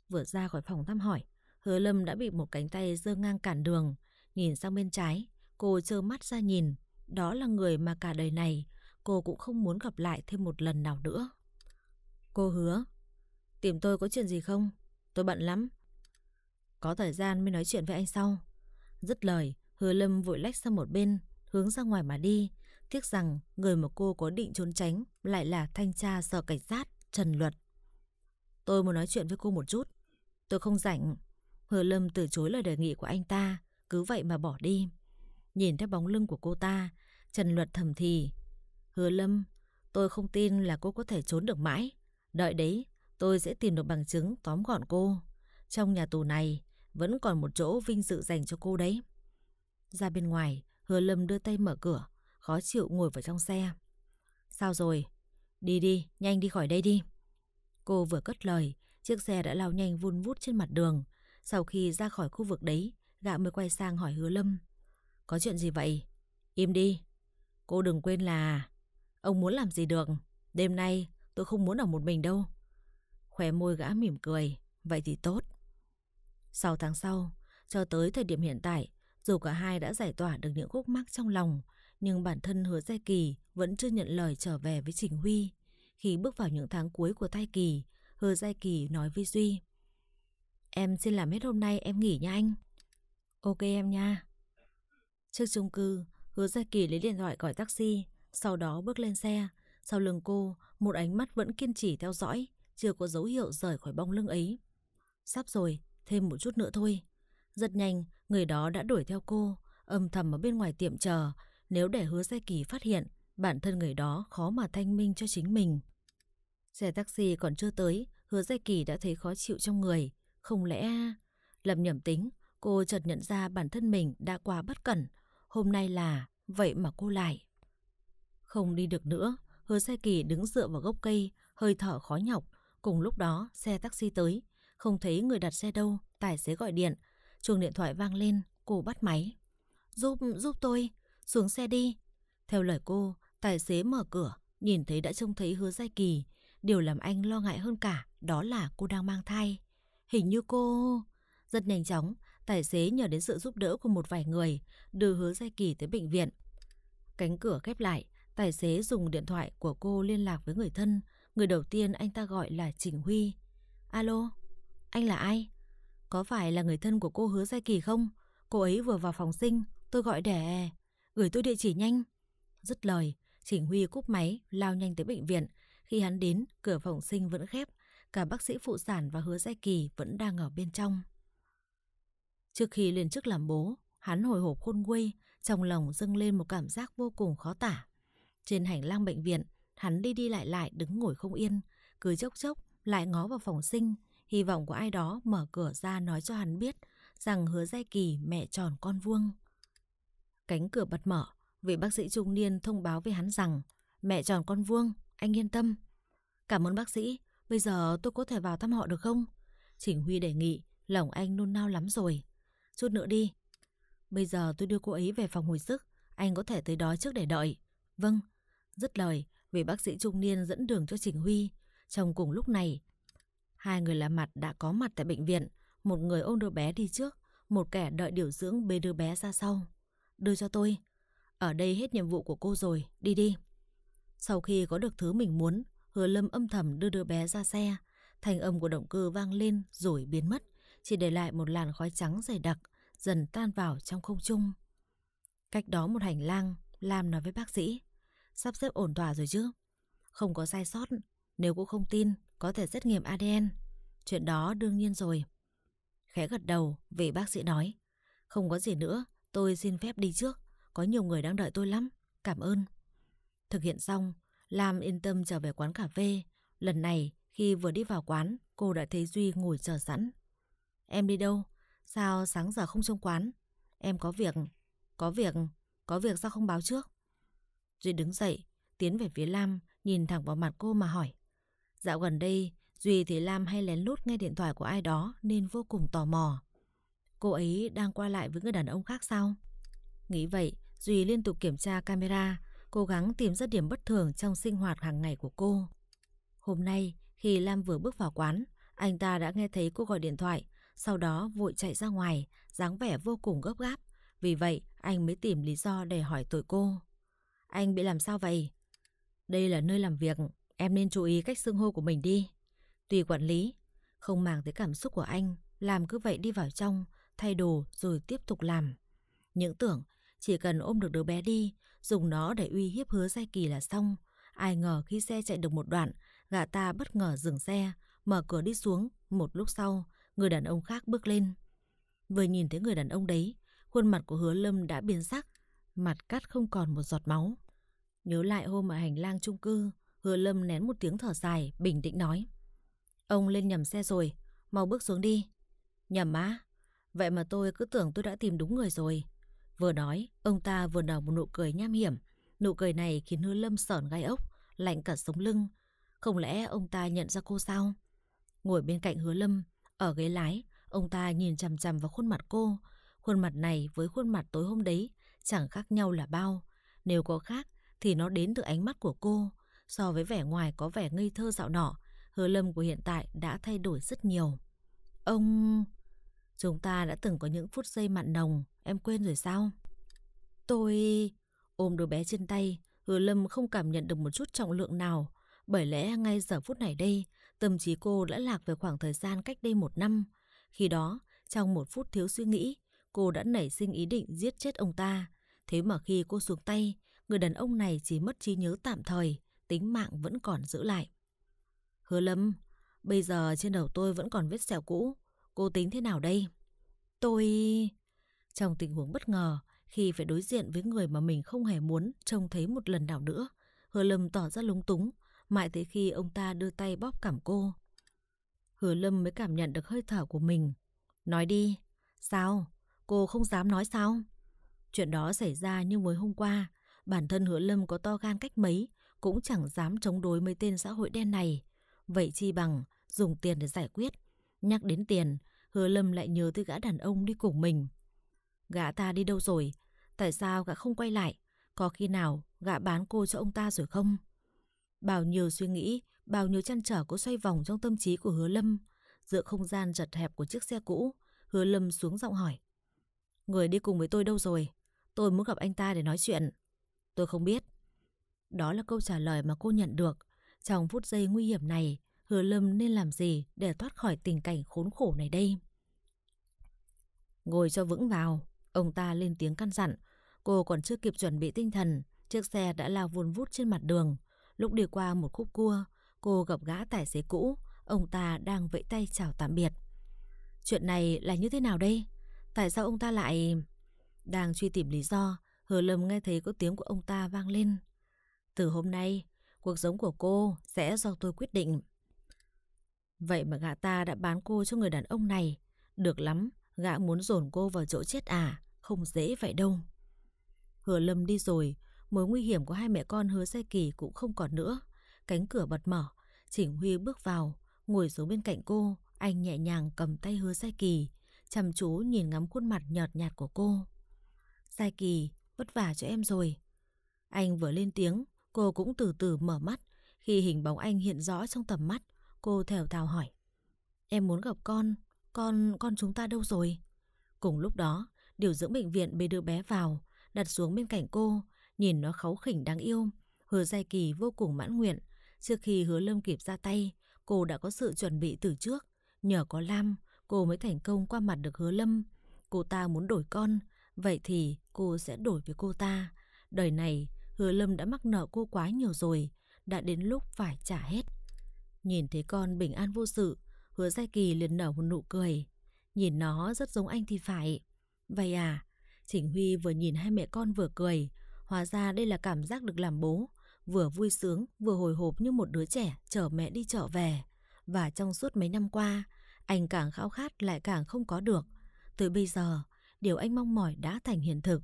Vừa ra khỏi phòng thăm hỏi, Hứa Lâm đã bị một cánh tay giơ ngang cản đường. Nhìn sang bên trái, cô trơ mắt ra nhìn. Đó là người mà cả đời này cô cũng không muốn gặp lại thêm một lần nào nữa. "Cô Hứa, tìm tôi có chuyện gì không? Tôi bận lắm. Có thời gian mới nói chuyện với anh sau." Dứt lời, Hứa Lâm vội lách sang một bên, hướng ra ngoài mà đi. Tiếc rằng người mà cô có định trốn tránh lại là thanh tra sở cảnh sát Trần Luật. "Tôi muốn nói chuyện với cô một chút." "Tôi không rảnh." Hứa Lâm từ chối lời đề nghị của anh ta, cứ vậy mà bỏ đi. Nhìn theo bóng lưng của cô ta, Trần Luật thầm thì: "Hứa Lâm, tôi không tin là cô có thể trốn được mãi. Đợi đấy, tôi sẽ tìm được bằng chứng tóm gọn cô. Trong nhà tù này vẫn còn một chỗ vinh dự dành cho cô đấy. Ra bên ngoài, Hứa Lâm đưa tay mở cửa, khó chịu ngồi vào trong xe. Sao rồi? Đi đi, nhanh đi khỏi đây đi. Cô vừa cất lời, chiếc xe đã lao nhanh vun vút trên mặt đường. Sau khi ra khỏi khu vực đấy, gã mới quay sang hỏi Hứa Lâm. Có chuyện gì vậy? Im đi. Cô đừng quên là... Ông muốn làm gì được? Đêm nay tôi không muốn ở một mình đâu. Khóe môi gã mỉm cười. Vậy thì tốt. Sáu tháng sau, cho tới thời điểm hiện tại, dù cả hai đã giải tỏa được những khúc mắc trong lòng, nhưng bản thân Hứa Gia Kỳ vẫn chưa nhận lời trở về với Trình Huy. Khi bước vào những tháng cuối của thai kỳ, Hứa Gia Kỳ nói với Duy: Em xin làm hết hôm nay, em nghỉ nha anh. Ok em nha. Trước chung cư, Hứa Gia Kỳ lấy điện thoại gọi taxi, sau đó bước lên xe. Sau lưng cô, một ánh mắt vẫn kiên trì theo dõi, chưa có dấu hiệu rời khỏi bóng lưng ấy. Sắp rồi, thêm một chút nữa thôi. Rất nhanh, người đó đã đuổi theo cô, âm thầm ở bên ngoài tiệm chờ. Nếu để Hứa Sai Kỳ phát hiện, bản thân người đó khó mà thanh minh cho chính mình. Xe taxi còn chưa tới, Hứa Sai Kỳ đã thấy khó chịu trong người. Không lẽ... Lầm nhầm tính, cô chợt nhận ra bản thân mình đã quá bất cẩn. Hôm nay là... Vậy mà cô lại... Không đi được nữa, Hứa Sai Kỳ đứng dựa vào gốc cây, hơi thở khó nhọc. Cùng lúc đó, xe taxi tới. Không thấy người đặt xe đâu, tài xế gọi điện. Chuông điện thoại vang lên, cô bắt máy. Giúp, giúp tôi, xuống xe đi. Theo lời cô, tài xế mở cửa, nhìn thấy đã trông thấy Hứa Sai Kỳ. Điều làm anh lo ngại hơn cả, đó là cô đang mang thai. Hình như cô... Rất nhanh chóng, tài xế nhờ đến sự giúp đỡ của một vài người, đưa Hứa Sai Kỳ tới bệnh viện. Cánh cửa khép lại, tài xế dùng điện thoại của cô liên lạc với người thân. Người đầu tiên anh ta gọi là Trình Huy. Alo, anh là ai? Có phải là người thân của cô Hứa Sai Kỳ không? Cô ấy vừa vào phòng sinh, tôi gọi để... Gửi tôi địa chỉ nhanh. Dứt lời, Trình Huy cúp máy, lao nhanh tới bệnh viện. Khi hắn đến, cửa phòng sinh vẫn khép. Cả bác sĩ phụ sản và Hứa Sai Kỳ vẫn đang ở bên trong. Trước khi lên chức làm bố, hắn hồi hộp khôn nguôi, trong lòng dâng lên một cảm giác vô cùng khó tả. Trên hành lang bệnh viện, hắn đi đi lại lại đứng ngồi không yên, cứ chốc chốc lại ngó vào phòng sinh, hy vọng có ai đó mở cửa ra nói cho hắn biết rằng Hứa Sai Kỳ mẹ tròn con vuông. Cánh cửa bật mở, vị bác sĩ trung niên thông báo với hắn rằng: Mẹ tròn con vuông, anh yên tâm. Cảm ơn bác sĩ, bây giờ tôi có thể vào thăm họ được không? Trình Huy đề nghị, lòng anh nôn nao lắm rồi. Chút nữa đi. Bây giờ tôi đưa cô ấy về phòng hồi sức, anh có thể tới đó trước để đợi. Vâng. Dứt lời, vị bác sĩ trung niên dẫn đường cho Trình Huy. Trong cùng lúc này, hai người lạ mặt đã có mặt tại bệnh viện. Một người ôm đứa bé đi trước, một kẻ đợi điều dưỡng bê đứa bé ra sau. Đưa cho tôi. Ở đây hết nhiệm vụ của cô rồi, đi đi. Sau khi có được thứ mình muốn, Hứa Lâm âm thầm đưa đứa bé ra xe. Thanh âm của động cơ vang lên rồi biến mất, chỉ để lại một làn khói trắng dày đặc dần tan vào trong không trung. Cách đó một hành lang, Lam nói với bác sĩ: Sắp xếp ổn thỏa rồi chứ? Không có sai sót. Nếu cô không tin, có thể xét nghiệm a đê en. Chuyện đó đương nhiên rồi. Khẽ gật đầu, vị bác sĩ nói: Không có gì nữa, tôi xin phép đi trước. Có nhiều người đang đợi tôi lắm. Cảm ơn. Thực hiện xong, Lam yên tâm trở về quán cà phê. Lần này, khi vừa đi vào quán, cô đã thấy Duy ngồi chờ sẵn. Em đi đâu? Sao sáng giờ không trong quán? Em có việc. Có việc? Có việc sao không báo trước? Duy đứng dậy, tiến về phía Lam, nhìn thẳng vào mặt cô mà hỏi. Dạo gần đây, Duy thấy Lam hay lén lút nghe điện thoại của ai đó nên vô cùng tò mò. Cô ấy đang qua lại với người đàn ông khác sao? Nghĩ vậy, Duy liên tục kiểm tra camera, cố gắng tìm ra điểm bất thường trong sinh hoạt hàng ngày của cô. Hôm nay, khi Lam vừa bước vào quán, anh ta đã nghe thấy cô gọi điện thoại, sau đó vội chạy ra ngoài, dáng vẻ vô cùng gấp gáp. Vì vậy, anh mới tìm lý do để hỏi tội cô. Anh bị làm sao vậy? Đây là nơi làm việc, em nên chú ý cách xưng hô của mình đi. Tùy quản lý. Không màng tới cảm xúc của anh, Lam cứ vậy đi vào trong, thay đồ rồi tiếp tục làm. Những tưởng chỉ cần ôm được đứa bé đi, dùng nó để uy hiếp Hứa Sai Kỳ là xong. Ai ngờ khi xe chạy được một đoạn, gã ta bất ngờ dừng xe, mở cửa đi xuống. Một lúc sau, người đàn ông khác bước lên. Vừa nhìn thấy người đàn ông đấy, khuôn mặt của Hứa Lâm đã biến sắc, mặt cắt không còn một giọt máu. Nhớ lại hôm ở hành lang chung cư, Hứa Lâm nén một tiếng thở dài, bình tĩnh nói: Ông lên nhầm xe rồi, mau bước xuống đi. Nhầm á? Vậy mà tôi cứ tưởng tôi đã tìm đúng người rồi. Vừa nói, ông ta vừa nở một nụ cười nham hiểm. Nụ cười này khiến Hứa Lâm sởn gai ốc, lạnh cả sống lưng. Không lẽ ông ta nhận ra cô sao? Ngồi bên cạnh Hứa Lâm, ở ghế lái, ông ta nhìn chằm chằm vào khuôn mặt cô. Khuôn mặt này với khuôn mặt tối hôm đấy chẳng khác nhau là bao. Nếu có khác thì nó đến từ ánh mắt của cô. So với vẻ ngoài có vẻ ngây thơ dạo nọ, Hứa Lâm của hiện tại đã thay đổi rất nhiều. Ông... Chúng ta đã từng có những phút giây mặn nồng, em quên rồi sao? Tôi... Ôm đứa bé trên tay, Hứa Lâm không cảm nhận được một chút trọng lượng nào. Bởi lẽ ngay giờ phút này đây, tâm trí cô đã lạc về khoảng thời gian cách đây một năm. Khi đó, trong một phút thiếu suy nghĩ, cô đã nảy sinh ý định giết chết ông ta. Thế mà khi cô xuống tay, người đàn ông này chỉ mất trí nhớ tạm thời, tính mạng vẫn còn giữ lại. Hứa Lâm, bây giờ trên đầu tôi vẫn còn vết sẹo cũ. Cô tính thế nào đây? Tôi... Trong tình huống bất ngờ, khi phải đối diện với người mà mình không hề muốn trông thấy một lần nào nữa, Hứa Lâm tỏ ra lúng túng, mãi tới khi ông ta đưa tay bóp cằm cô. Hứa Lâm mới cảm nhận được hơi thở của mình. Nói đi. Sao? Cô không dám nói sao? Chuyện đó xảy ra như mới hôm qua. Bản thân Hứa Lâm có to gan cách mấy cũng chẳng dám chống đối mấy tên xã hội đen này. Vậy chi bằng dùng tiền để giải quyết. Nhắc đến tiền, Hứa Lâm lại nhớ tới gã đàn ông đi cùng mình. Gã ta đi đâu rồi? Tại sao gã không quay lại? Có khi nào gã bán cô cho ông ta rồi không? Bao nhiêu suy nghĩ, bao nhiêu trăn trở cứ xoay vòng trong tâm trí của Hứa Lâm. Giữa không gian chật hẹp của chiếc xe cũ, Hứa Lâm xuống giọng hỏi. Người đi cùng với tôi đâu rồi? Tôi muốn gặp anh ta để nói chuyện. Tôi không biết. Đó là câu trả lời mà cô nhận được. Trong phút giây nguy hiểm này, Hứa Lâm nên làm gì để thoát khỏi tình cảnh khốn khổ này đây? Ngồi cho vững vào, ông ta lên tiếng căn dặn. Cô còn chưa kịp chuẩn bị tinh thần, chiếc xe đã lao vun vút trên mặt đường. Lúc đi qua một khúc cua, cô gặp gã tài xế cũ, ông ta đang vẫy tay chào tạm biệt. Chuyện này là như thế nào đây? Tại sao ông ta lại... Đang truy tìm lý do, Hứa Lâm nghe thấy có tiếng của ông ta vang lên. Từ hôm nay, cuộc sống của cô sẽ do tôi quyết định. Vậy mà gã ta đã bán cô cho người đàn ông này. Được lắm, gã muốn dồn cô vào chỗ chết à? Không dễ vậy đâu. Hứa Lâm đi rồi, mối nguy hiểm của hai mẹ con Hứa Sai Kỳ cũng không còn nữa. Cánh cửa bật mở, Trình Huy bước vào, ngồi xuống bên cạnh cô. Anh nhẹ nhàng cầm tay Hứa Sai Kỳ, chăm chú nhìn ngắm khuôn mặt nhợt nhạt của cô. Sai Kỳ, vất vả cho em rồi. Anh vừa lên tiếng, cô cũng từ từ mở mắt. Khi hình bóng anh hiện rõ trong tầm mắt, cô thều thào hỏi. Em muốn gặp con, con con chúng ta đâu rồi? Cùng lúc đó, điều dưỡng bệnh viện bê đứa bé vào, đặt xuống bên cạnh cô, nhìn nó kháu khỉnh đáng yêu. Hứa Gia Kỳ vô cùng mãn nguyện. Trước khi Hứa Lâm kịp ra tay, cô đã có sự chuẩn bị từ trước. Nhờ có Lam, cô mới thành công qua mặt được Hứa Lâm. Cô ta muốn đổi con, vậy thì cô sẽ đổi với cô ta. Đời này, Hứa Lâm đã mắc nợ cô quá nhiều rồi, đã đến lúc phải trả hết. Nhìn thấy con bình an vô sự, Hứa Gia Kỳ liền nở một nụ cười. Nhìn nó rất giống anh thì phải. Vậy à? Trình Huy vừa nhìn hai mẹ con vừa cười. Hóa ra đây là cảm giác được làm bố, vừa vui sướng vừa hồi hộp như một đứa trẻ chở mẹ đi chợ về. Và trong suốt mấy năm qua, anh càng khao khát lại càng không có được. Từ bây giờ, điều anh mong mỏi đã thành hiện thực.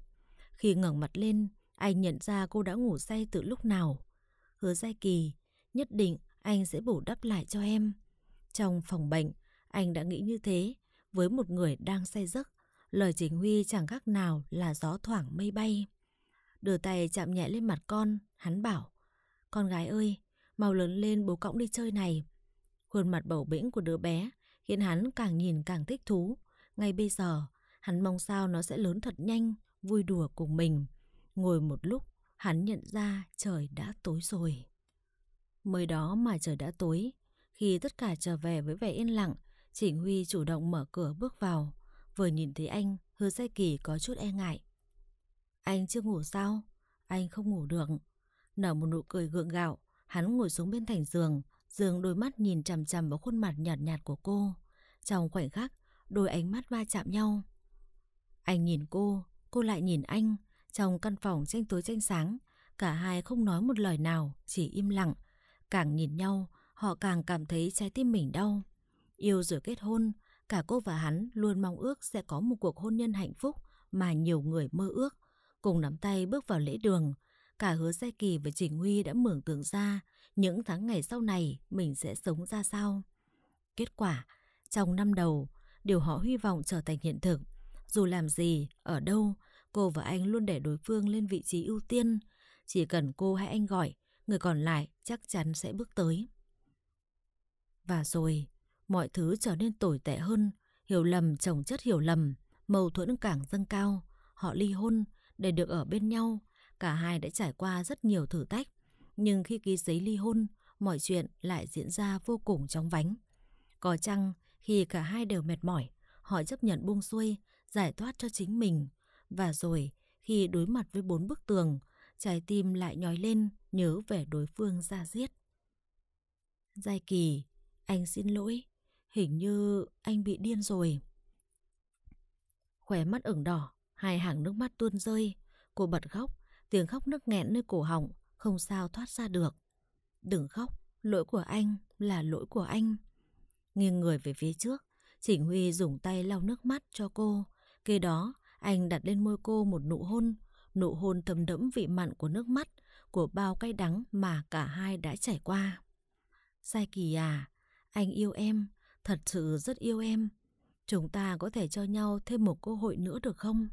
Khi ngẩng mặt lên, anh nhận ra cô đã ngủ say từ lúc nào. Hứa Gia Kỳ, nhất định anh sẽ bù đắp lại cho em. Trong phòng bệnh, anh đã nghĩ như thế. Với một người đang say giấc, lời Chính Huy chẳng khác nào là gió thoảng mây bay. Đưa tay chạm nhẹ lên mặt con, hắn bảo. Con gái ơi, mau lớn lên bố cõng đi chơi này. Khuôn mặt bầu bĩnh của đứa bé khiến hắn càng nhìn càng thích thú. Ngay bây giờ, hắn mong sao nó sẽ lớn thật nhanh, vui đùa cùng mình. Ngồi một lúc, hắn nhận ra trời đã tối rồi. Mới đó mà trời đã tối. Khi tất cả trở về với vẻ yên lặng, Trình Huy chủ động mở cửa bước vào. Vừa nhìn thấy anh, Hứa Sai Kỳ có chút e ngại. Anh chưa ngủ sao? Anh không ngủ được. Nở một nụ cười gượng gạo, hắn ngồi xuống bên thành giường, dường đôi mắt nhìn chằm chằm vào khuôn mặt nhạt nhạt của cô. Trong khoảnh khắc, đôi ánh mắt va chạm nhau. Anh nhìn cô, cô lại nhìn anh. Trong căn phòng tranh tối tranh sáng, cả hai không nói một lời nào, chỉ im lặng. Càng nhìn nhau, họ càng cảm thấy trái tim mình đau. Yêu rồi kết hôn, cả cô và hắn luôn mong ước sẽ có một cuộc hôn nhân hạnh phúc mà nhiều người mơ ước. Cùng nắm tay bước vào lễ đường, cả Hứa Sai Kỳ và Trình Huy đã mường tượng ra những tháng ngày sau này mình sẽ sống ra sao. Kết quả, trong năm đầu, điều họ hy vọng trở thành hiện thực. Dù làm gì, ở đâu, cô và anh luôn để đối phương lên vị trí ưu tiên. Chỉ cần cô hay anh gọi, người còn lại chắc chắn sẽ bước tới. Và rồi, mọi thứ trở nên tồi tệ hơn. Hiểu lầm chồng chất hiểu lầm, mâu thuẫn càng dâng cao. Họ ly hôn để được ở bên nhau. Cả hai đã trải qua rất nhiều thử thách. Nhưng khi ký giấy ly hôn, mọi chuyện lại diễn ra vô cùng chóng vánh. Có chăng khi cả hai đều mệt mỏi, họ chấp nhận buông xuôi, giải thoát cho chính mình. Và rồi khi đối mặt với bốn bức tường, trái tim lại nhói lên nhớ về đối phương ra giết. Sai Kỳ, anh xin lỗi, hình như anh bị điên rồi. Khóe mắt ửng đỏ, hai hàng nước mắt tuôn rơi. Cô bật khóc, tiếng khóc nức nghẹn nơi cổ họng, không sao thoát ra được. Đừng khóc, lỗi của anh là lỗi của anh. Nghiêng người về phía trước, Trình Huy dùng tay lau nước mắt cho cô. Kế đó, anh đặt lên môi cô một nụ hôn, nụ hôn thấm đẫm vị mặn của nước mắt, của bao cay đắng mà cả hai đã trải qua. Sai Kỳ à, anh yêu em, thật sự rất yêu em. Chúng ta có thể cho nhau thêm một cơ hội nữa được không?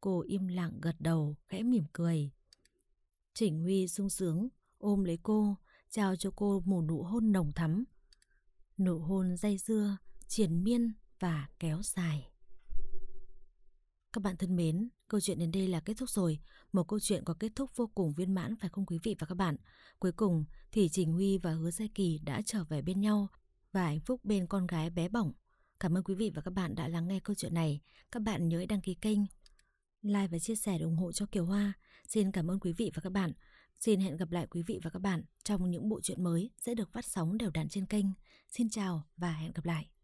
Cô im lặng gật đầu, khẽ mỉm cười. Trình Huy sung sướng, ôm lấy cô, trao cho cô một nụ hôn nồng thắm. Nụ hôn dây dưa, triền miên và kéo dài. Các bạn thân mến, câu chuyện đến đây là kết thúc rồi. Một câu chuyện có kết thúc vô cùng viên mãn phải không quý vị và các bạn? Cuối cùng thì Trình Huy và Hứa Sai Kỳ đã trở về bên nhau và hạnh phúc bên con gái bé bỏng. Cảm ơn quý vị và các bạn đã lắng nghe câu chuyện này. Các bạn nhớ đăng ký kênh, like và chia sẻ để ủng hộ cho Kiều Hoa. Xin cảm ơn quý vị và các bạn. Xin hẹn gặp lại quý vị và các bạn trong những bộ truyện mới sẽ được phát sóng đều đặn trên kênh. Xin chào và hẹn gặp lại.